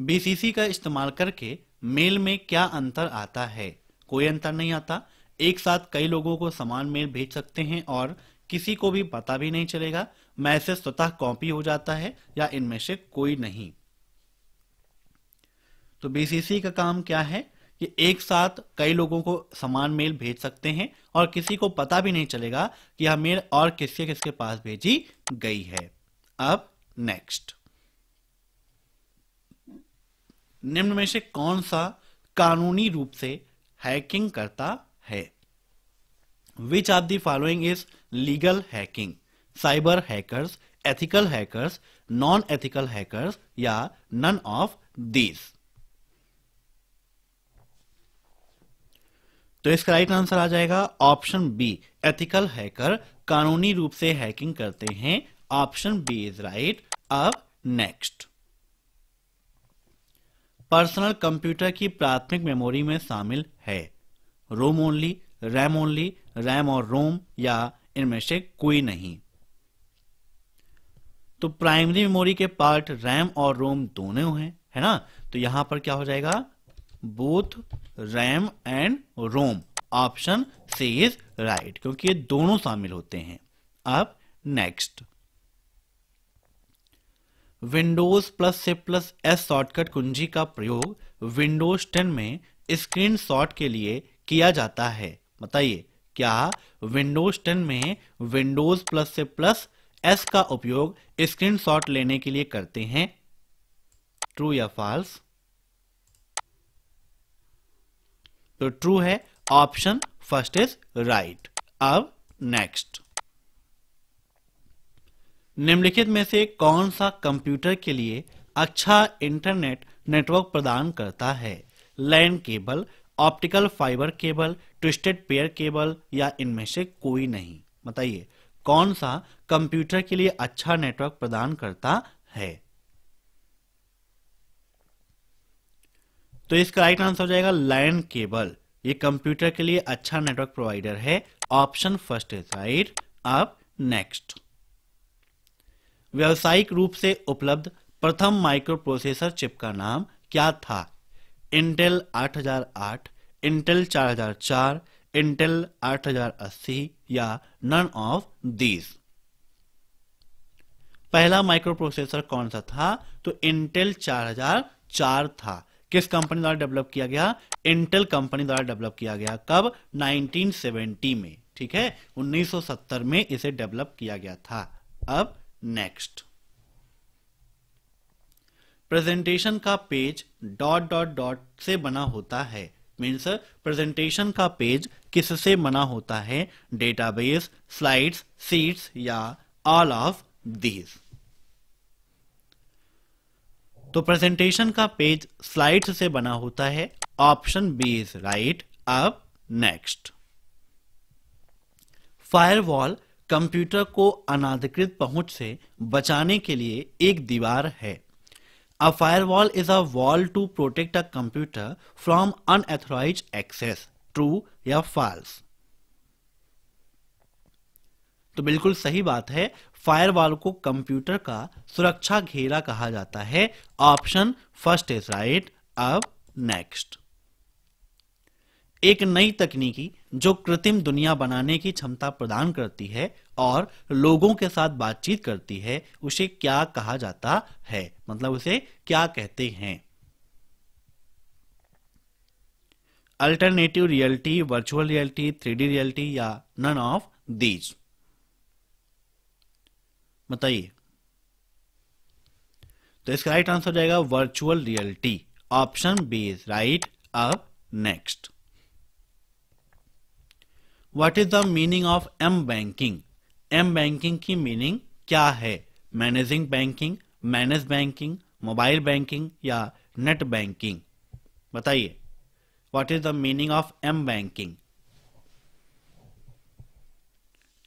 बीसीसी का इस्तेमाल करके मेल में क्या अंतर आता है? कोई अंतर नहीं आता। एक साथ कई लोगों को समान मेल भेज सकते हैं और किसी को भी पता भी नहीं चलेगा। मैसेज स्वतः कॉपी हो जाता है या इनमें से कोई नहीं। तो बीसीसी का काम क्या है कि एक साथ कई लोगों को समान मेल भेज सकते हैं और किसी को पता भी नहीं चलेगा कि यह मेल और किससे किसके पास भेजी गई है। अब नेक्स्ट, निम्न में से कौन सा कानूनी रूप से हैकिंग करता है? Which of the following is legal hacking? Cyber hackers, ethical hackers, non ethical hackers या नन ऑफ दीज। तो इसका राइट आंसर आ जाएगा ऑप्शन बी, एथिकल हैकर कानूनी रूप से हैकिंग करते हैं। Option B is right. अब नेक्स्ट, पर्सनल कंप्यूटर की प्राथमिक मेमोरी में शामिल है रोम ओनली, रैम और रोम या इनमें से कोई नहीं। तो प्राइमरी मेमोरी के पार्ट रैम और रोम दोनों हैं, है ना। तो यहां पर क्या हो जाएगा, both RAM and ROM. Option C is right, क्योंकि ये दोनों शामिल होते हैं। अब नेक्स्ट, विंडोज +C+S शॉर्टकट कुंजी का प्रयोग विंडोज 10 में स्क्रीन शॉट के लिए किया जाता है। बताइए, क्या विंडोज 10 में विंडोज +C+S का उपयोग स्क्रीन शॉट लेने के लिए करते हैं? ट्रू या फॉल्स? तो ट्रू है, ऑप्शन फर्स्ट इज राइट। अब नेक्स्ट, निम्नलिखित में से कौन सा कंप्यूटर के लिए अच्छा इंटरनेट नेटवर्क प्रदान करता है? LAN cable, optical fibre cable, twisted pair cable या इनमें से कोई नहीं। बताइए, कौन सा कंप्यूटर के लिए अच्छा नेटवर्क प्रदान करता है? तो इसका राइट आंसर हो जाएगा लैन केबल। ये कंप्यूटर के लिए अच्छा नेटवर्क प्रोवाइडर है। Option first is right. अब नेक्स्ट, व्यावसायिक रूप से उपलब्ध प्रथम माइक्रोप्रोसेसर चिप का नाम क्या था? इंटेल 8008, इंटेल 4004, इंटेल 8080 या नन ऑफ दीज। पहला माइक्रोप्रोसेसर कौन सा था? तो इंटेल 4004 था। किस कंपनी द्वारा डेवलप किया गया? इंटेल कंपनी द्वारा डेवलप किया गया। कब? 1970 में, ठीक है, 1970 में इसे डेवलप किया गया था। अब नेक्स्ट, प्रेजेंटेशन का पेज ... से बना होता है। मीन्स प्रेजेंटेशन का पेज किससे बना होता है? डेटाबेस, स्लाइड्स, शीट्स या ऑल ऑफ दीज। तो प्रेजेंटेशन का पेज स्लाइड्स से बना होता है। Option B is right. अब नेक्स्ट, फायरवॉल कंप्यूटर को अनाधिकृत पहुंच से बचाने के लिए एक दीवार है। A firewall is a wall to protect a computer from unauthorized access. True या false? तो बिल्कुल सही बात है, फायरवॉल को कंप्यूटर का सुरक्षा घेरा कहा जाता है। Option first is right. अब नेक्स्ट, एक नई तकनीकी जो कृत्रिम दुनिया बनाने की क्षमता प्रदान करती है और लोगों के साथ बातचीत करती है, उसे क्या कहा जाता है? मतलब उसे क्या कहते हैं? Alternative reality, virtual reality, 3D reality या नन ऑफ दीज। बताइए, तो इसका राइट आंसर हो जाएगा virtual reality. Option B is right. अब next, what is the meaning of M banking? M banking की मीनिंग क्या है? Managing banking, manage banking, mobile banking या नेट बैंकिंग? बताइए, what is the meaning of M banking?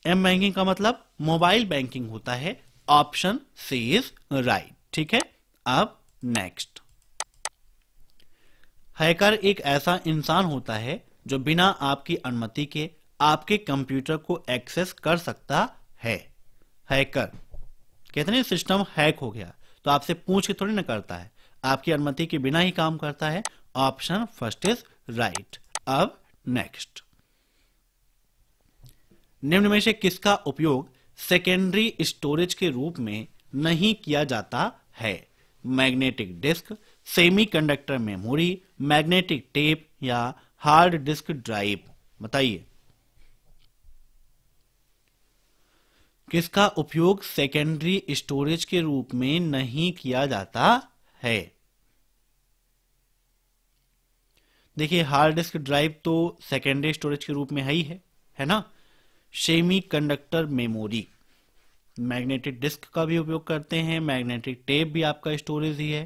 M banking का मतलब mobile banking होता है। ऑप्शन सी इज राइट, ठीक है। अब नेक्स्ट, हैकर एक ऐसा इंसान होता है जो बिना आपकी अनुमति के आपके कंप्यूटर को एक्सेस कर सकता है। हैकर कहते हैं सिस्टम हैक हो गया तो आपसे पूछ के थोड़ी ना करता है, आपकी अनुमति के बिना ही काम करता है। Option first is right. अब नेक्स्ट, निम्न में से किसका उपयोग सेकेंडरी स्टोरेज के रूप में नहीं किया जाता है? Magnetic disk, semiconductor memory, magnetic tape या हार्ड डिस्क ड्राइव। बताइए किसका उपयोग सेकेंडरी स्टोरेज के रूप में नहीं किया जाता है। देखिए हार्ड डिस्क ड्राइव तो सेकेंडरी स्टोरेज के रूप में है ही है ना। सेमीकंडक्टर मेमोरी, मैग्नेटिक डिस्क का भी उपयोग करते हैं, मैग्नेटिक टेप भी आपका स्टोरेज ही है।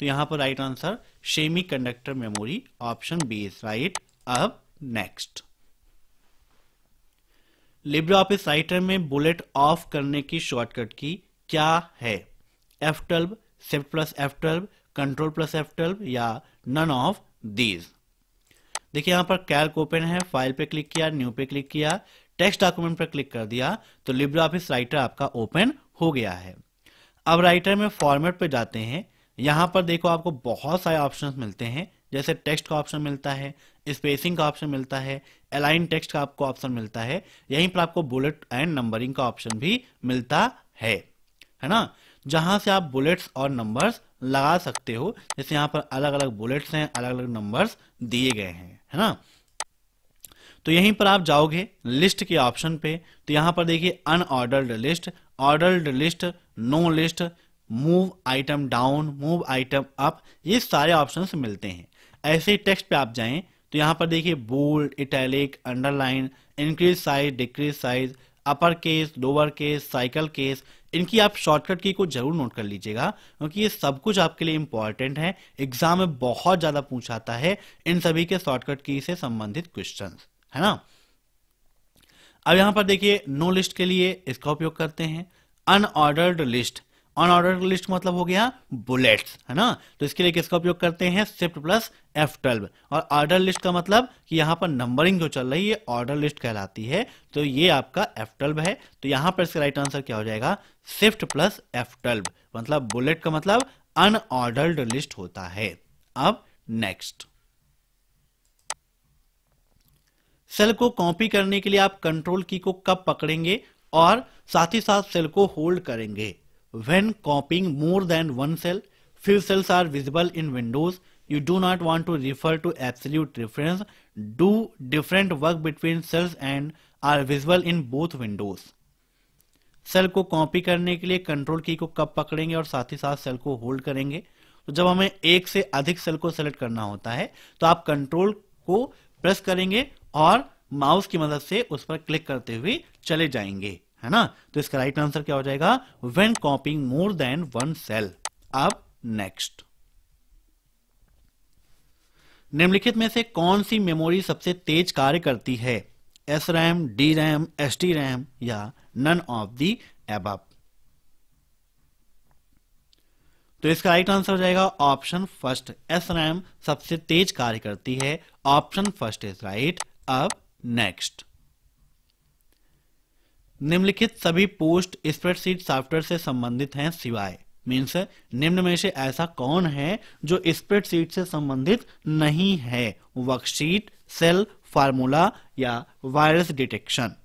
तो यहां पर right answer semiconductor memory, option B is right. अब नेक्स्ट, लिब्रे ऑफिस राइटर में बुलेट ऑफ करने की शॉर्टकट की क्या है? F12, shift plus F12, control plus F12 या नन ऑफ दीज। देखिए यहां पर कैल्क ओपन है, फाइल पे क्लिक किया, न्यू पे क्लिक किया, टेक्स्ट डॉक्यूमेंट पर क्लिक कर दिया तो लिब्रे ऑफिस राइटर आपका ओपन हो गया है। अब राइटर में फॉर्मेट पे जाते हैं, यहां पर देखो आपको बहुत सारे ऑप्शंस मिलते हैं, जैसे टेक्स्ट का ऑप्शन मिलता है, स्पेसिंग का ऑप्शन मिलता है, अलाइन टेक्स्ट का आपको ऑप्शन मिलता है, यहीं पर आपको बुलेट एंड नंबरिंग का ऑप्शन भी मिलता है ना, जहां से आप बुलेट्स और नंबर्स लगा सकते हो। जैसे यहां पर अलग अलग बुलेट्स हैं, अलग अलग नंबर्स दिए गए हैं, है ना। तो यहीं पर आप जाओगे लिस्ट के ऑप्शन पे तो यहां पर देखिए unordered list, ordered list, no list, move item down, move item up, ये सारे ऑप्शंस मिलते हैं। ऐसे ही टेक्स्ट पे आप जाएं तो यहां पर देखिए bold, italic, underline, increase size, decrease size, upper case, lower case, cycle case, इनकी आप शॉर्टकट की को जरूर नोट कर लीजिएगा क्योंकि ये सब कुछ आपके लिए इंपॉर्टेंट है। एग्जाम में बहुत ज्यादा पूछा जाता है इन सभी के शॉर्टकट की से संबंधित क्वेश्चंस, है ना। अब यहां पर देखिए नो लिस्ट के लिए इसका उपयोग करते हैं, अनऑर्डर्ड लिस्ट, अनऑर्डर्ड लिस्ट मतलब हो गया बुलेट्स, है ना। तो इसके लिए किसका उपयोग करते हैं? Shift plus F12। और ऑर्डर लिस्ट का मतलब कि यहां पर नंबरिंग जो चल रही है ऑर्डर लिस्ट कहलाती है, तो ये आपका F12 है। तो यहां पर इसका राइट आंसर क्या हो जाएगा? शिफ्ट प्लस F12, मतलब बुलेट का मतलब अनऑर्डर्ड लिस्ट होता है। अब नेक्स्ट, सेल को कॉपी करने के लिए आप कंट्रोल की को कब पकड़ेंगे और साथ ही साथ सेल को होल्ड करेंगे? When copying more than one cell, few cells are visible in Windows, you do not want to refer to absolute reference, do different work between cells and are visible in both windows. Cell को copy करने के लिए control की को कब पकड़ेंगे और साथ ही साथ सेल को होल्ड करेंगे? तो जब हमें एक से अधिक सेल को सेलेक्ट करना होता है तो आप कंट्रोल को प्रेस करेंगे और माउस की मदद से उस पर क्लिक करते हुए चले जाएंगे, है ना। तो इसका राइट आंसर क्या हो जाएगा? When copying more than one cell। अब नेक्स्ट, निम्नलिखित में से कौन सी मेमोरी सबसे तेज कार्य करती है? SRAM, DRAM, STRAM या none of the above। तो इसका राइट आंसर हो जाएगा ऑप्शन फर्स्ट, SRAM सबसे तेज कार्य करती है। Option first is right. अब नेक्स्ट, निम्नलिखित सभी पोस्ट स्प्रेडशीट सॉफ्टवेयर से संबंधित हैं सिवाय, मीन्स निम्न में से ऐसा कौन है जो स्प्रेडशीट से संबंधित नहीं है? वर्कशीट, सेल, फार्मूला या वायरस डिटेक्शन।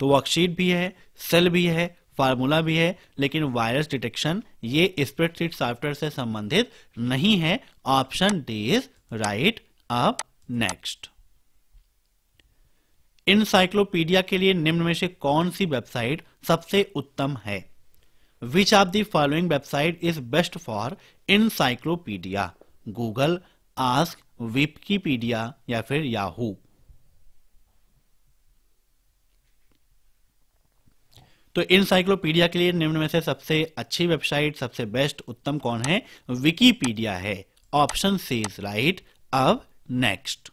तो वर्कशीट भी है, सेल भी है, फार्मूला भी है, लेकिन वायरस डिटेक्शन ये स्प्रेडशीट सॉफ्टवेयर से संबंधित नहीं है। Option D is right. अब नेक्स्ट, इंसाइक्लोपीडिया के लिए निम्न में से कौन सी वेबसाइट सबसे उत्तम है? Which of the following website is best for encyclopedia? Google, Ask, Wikipedia या फिर याहू। तो इंसाइक्लोपीडिया के लिए निम्न में से सबसे अच्छी वेबसाइट, सबसे बेस्ट, उत्तम कौन है? विकिपीडिया है। Option C is right. अब नेक्स्ट,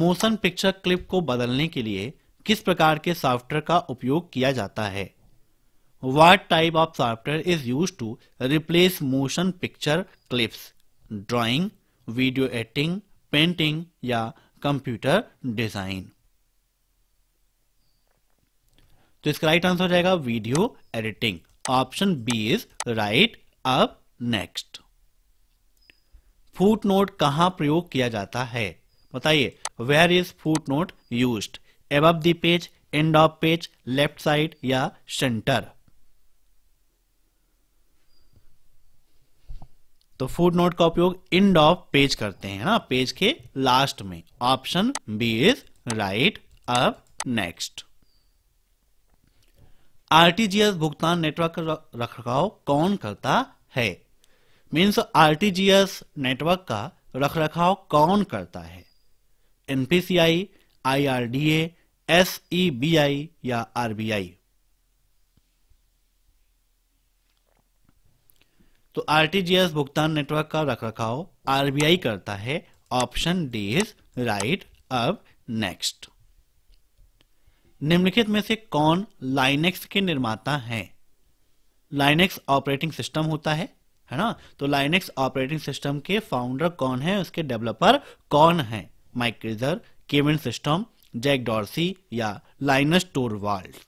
मोशन पिक्चर क्लिप को बदलने के लिए किस प्रकार के सॉफ्टवेयर का उपयोग किया जाता है? What type of software is used to replace motion picture clips? Drawing, video editing, painting या computer design? तो इसका राइट आंसर हो जाएगा video editing. Option B is right. अब नेक्स्ट, फुटनोट कहां प्रयोग किया जाता है? बताइए, where is footnote used? Above the page, end of page, left side या सेंटर? तो फुटनोट का उपयोग एंड ऑफ पेज करते हैं ना, पेज के लास्ट में. Option B is right. अब नेक्स्ट, आरटीजीएस भुगतान नेटवर्क रखरखाव कौन करता है? मीन्स आरटीजीएस नेटवर्क का रखरखाव कौन करता है? एनपीसीआई, आईआरडीए, एसईबीआई या आरबीआई? तो आरटीजीएस भुगतान नेटवर्क का रखरखाव आरबीआई करता है. Option D is right. अब नेक्स्ट, निम्नलिखित में से कौन लाइनेक्स के निर्माता हैं? लाइनेक्स ऑपरेटिंग सिस्टम होता है ना, तो लाइनेक्स ऑपरेटिंग सिस्टम के फाउंडर कौन है, उसके डेवलपर कौन है? Mike रीजर, Kevin Systrom, Jack Dorsey या लाइनस टोरवाल्ड्स?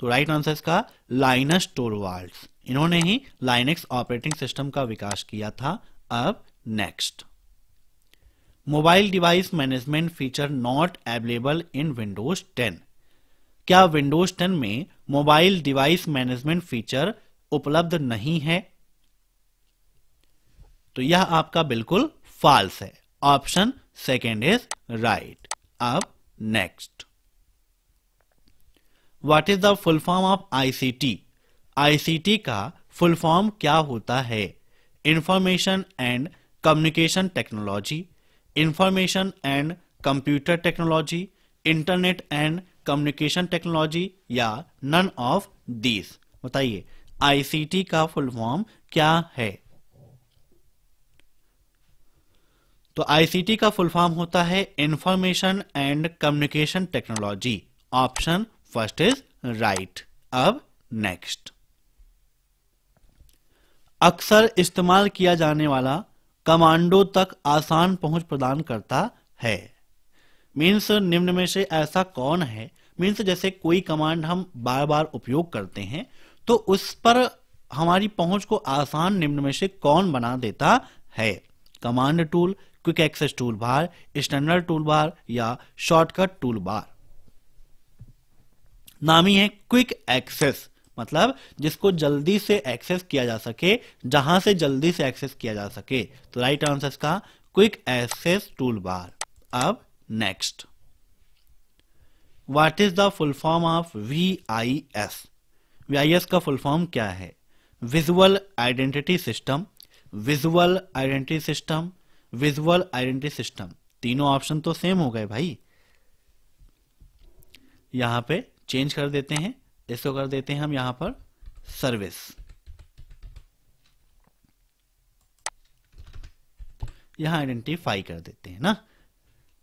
तो राइट आंसर इसका लाइनस टोरवाल्ड्स. इन्होंने ही लाइनेक्स ऑपरेटिंग सिस्टम का विकास किया था. अब next, mobile device management feature not available in Windows 10. क्या विंडोज 10 में मोबाइल डिवाइस मैनेजमेंट फीचर उपलब्ध नहीं है? तो यह आपका बिल्कुल फॉल्स है. Option second is right. अब next, what is the full form of ICT? ICT का फुल फॉर्म क्या होता है? Information and communication technology, information and computer technology, internet and communication technology या नन ऑफ दीज? बताइए, ICT का full form क्या है? तो आईसीटी का फुल फॉर्म होता है information and communication technology. Option first is right. अब नेक्स्ट, अक्सर इस्तेमाल किया जाने वाला कमांडों तक आसान पहुंच प्रदान करता है. मीन्स निम्न में से ऐसा कौन है, मीन्स जैसे कोई कमांड हम बार बार उपयोग करते हैं तो उस पर हमारी पहुंच को आसान निम्न में से कौन बना देता है? Command tool, quick access tool bar, standard tool bar या शॉर्टकट टूल बार? नाम ही है क्विक एक्सेस, मतलब जिसको जल्दी से एक्सेस किया जा सके, जहां से जल्दी से एक्सेस किया जा सके. तो राइट आंसर का क्विक एक्सेस टूल बार. अब next, what is the full form of VIS? VIS का फुल फॉर्म क्या है? Visual identity system, visual identity system, visual identity system? तीनों ऑप्शन तो सेम हो गए भाई, यहां पे चेंज कर देते हैं, इसको कर देते हैं हम यहां पर सर्विस, यहां आइडेंटिफाई कर देते हैं ना,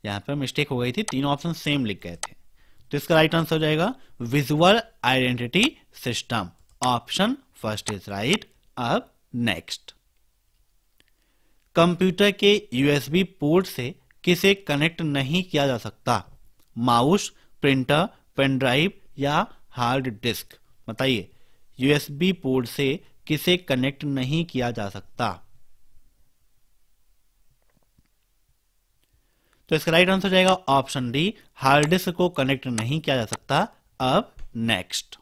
यहां पर मिस्टेक हो गई थी, तीनों ऑप्शन सेम लिख गए थे. तो इसका राइट आंसर हो जाएगा visual identity system. Option first is right. अब नेक्स्ट, कंप्यूटर के यूएसबी पोर्ट से किसे कनेक्ट नहीं किया जा सकता? माउस, प्रिंटर, पेन ड्राइव या हार्ड डिस्क? बताइए, यूएसबी पोर्ट से किसे कनेक्ट नहीं किया जा सकता? तो इसका राइट आंसर जाएगा ऑप्शन डी, हार्ड डिस्क को कनेक्ट नहीं किया जा सकता. अब next,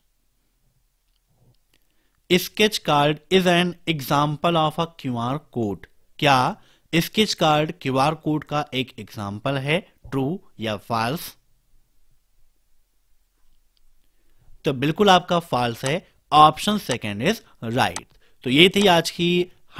sketch card is an example of a QR code. क्या स्केच कार्ड क्यूआर कोड का एक एग्जाम्पल है? ट्रू या फॉल्स? तो बिल्कुल आपका फॉल्स है. Option second is right. तो ये थी आज की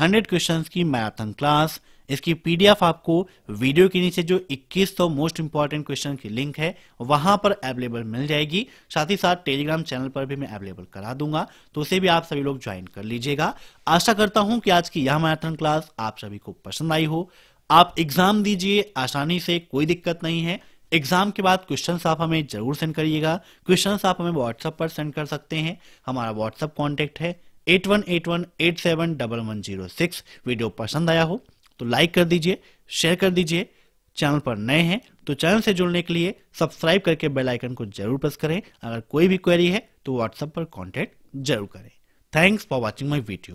100 क्वेश्चंस की मैराथन क्लास. इसकी पीडीएफ आपको वीडियो के नीचे जो 2100 मोस्ट इंपॉर्टेंट क्वेश्चन की लिंक है वहां पर अवेलेबल मिल जाएगी. साथ ही साथ टेलीग्राम चैनल पर भी मैं अवेलेबल करा दूंगा, तो उसे भी आप सभी लोग ज्वाइन कर लीजिएगा. आशा करता हूं कि आज की यह मैराथन क्लास आप सभी को पसंद आई हो. आप एग्जाम दीजिए आसानी से, कोई दिक्कत नहीं है. एग्जाम के बाद क्वेश्चंस आप हमें जरूर सेंड करिएगा। क्वेश्चंस आप हमें व्हाट्सएप पर सेंड कर सकते हैं। हमारा व्हाट्सएप कॉन्टेक्ट है 8181871106। वीडियो पसंद आया हो तो लाइक कर दीजिए, शेयर कर दीजिए। चैनल पर नए हैं तो चैनल से जुड़ने के लिए सब्सक्राइब करके बेल आइकन को जरूर प्रेस करें। अगर कोई भी क्वेरी है तो व्हाट्सएप पर कॉन्टेक्ट जरूर करें। Thanks for watching my video.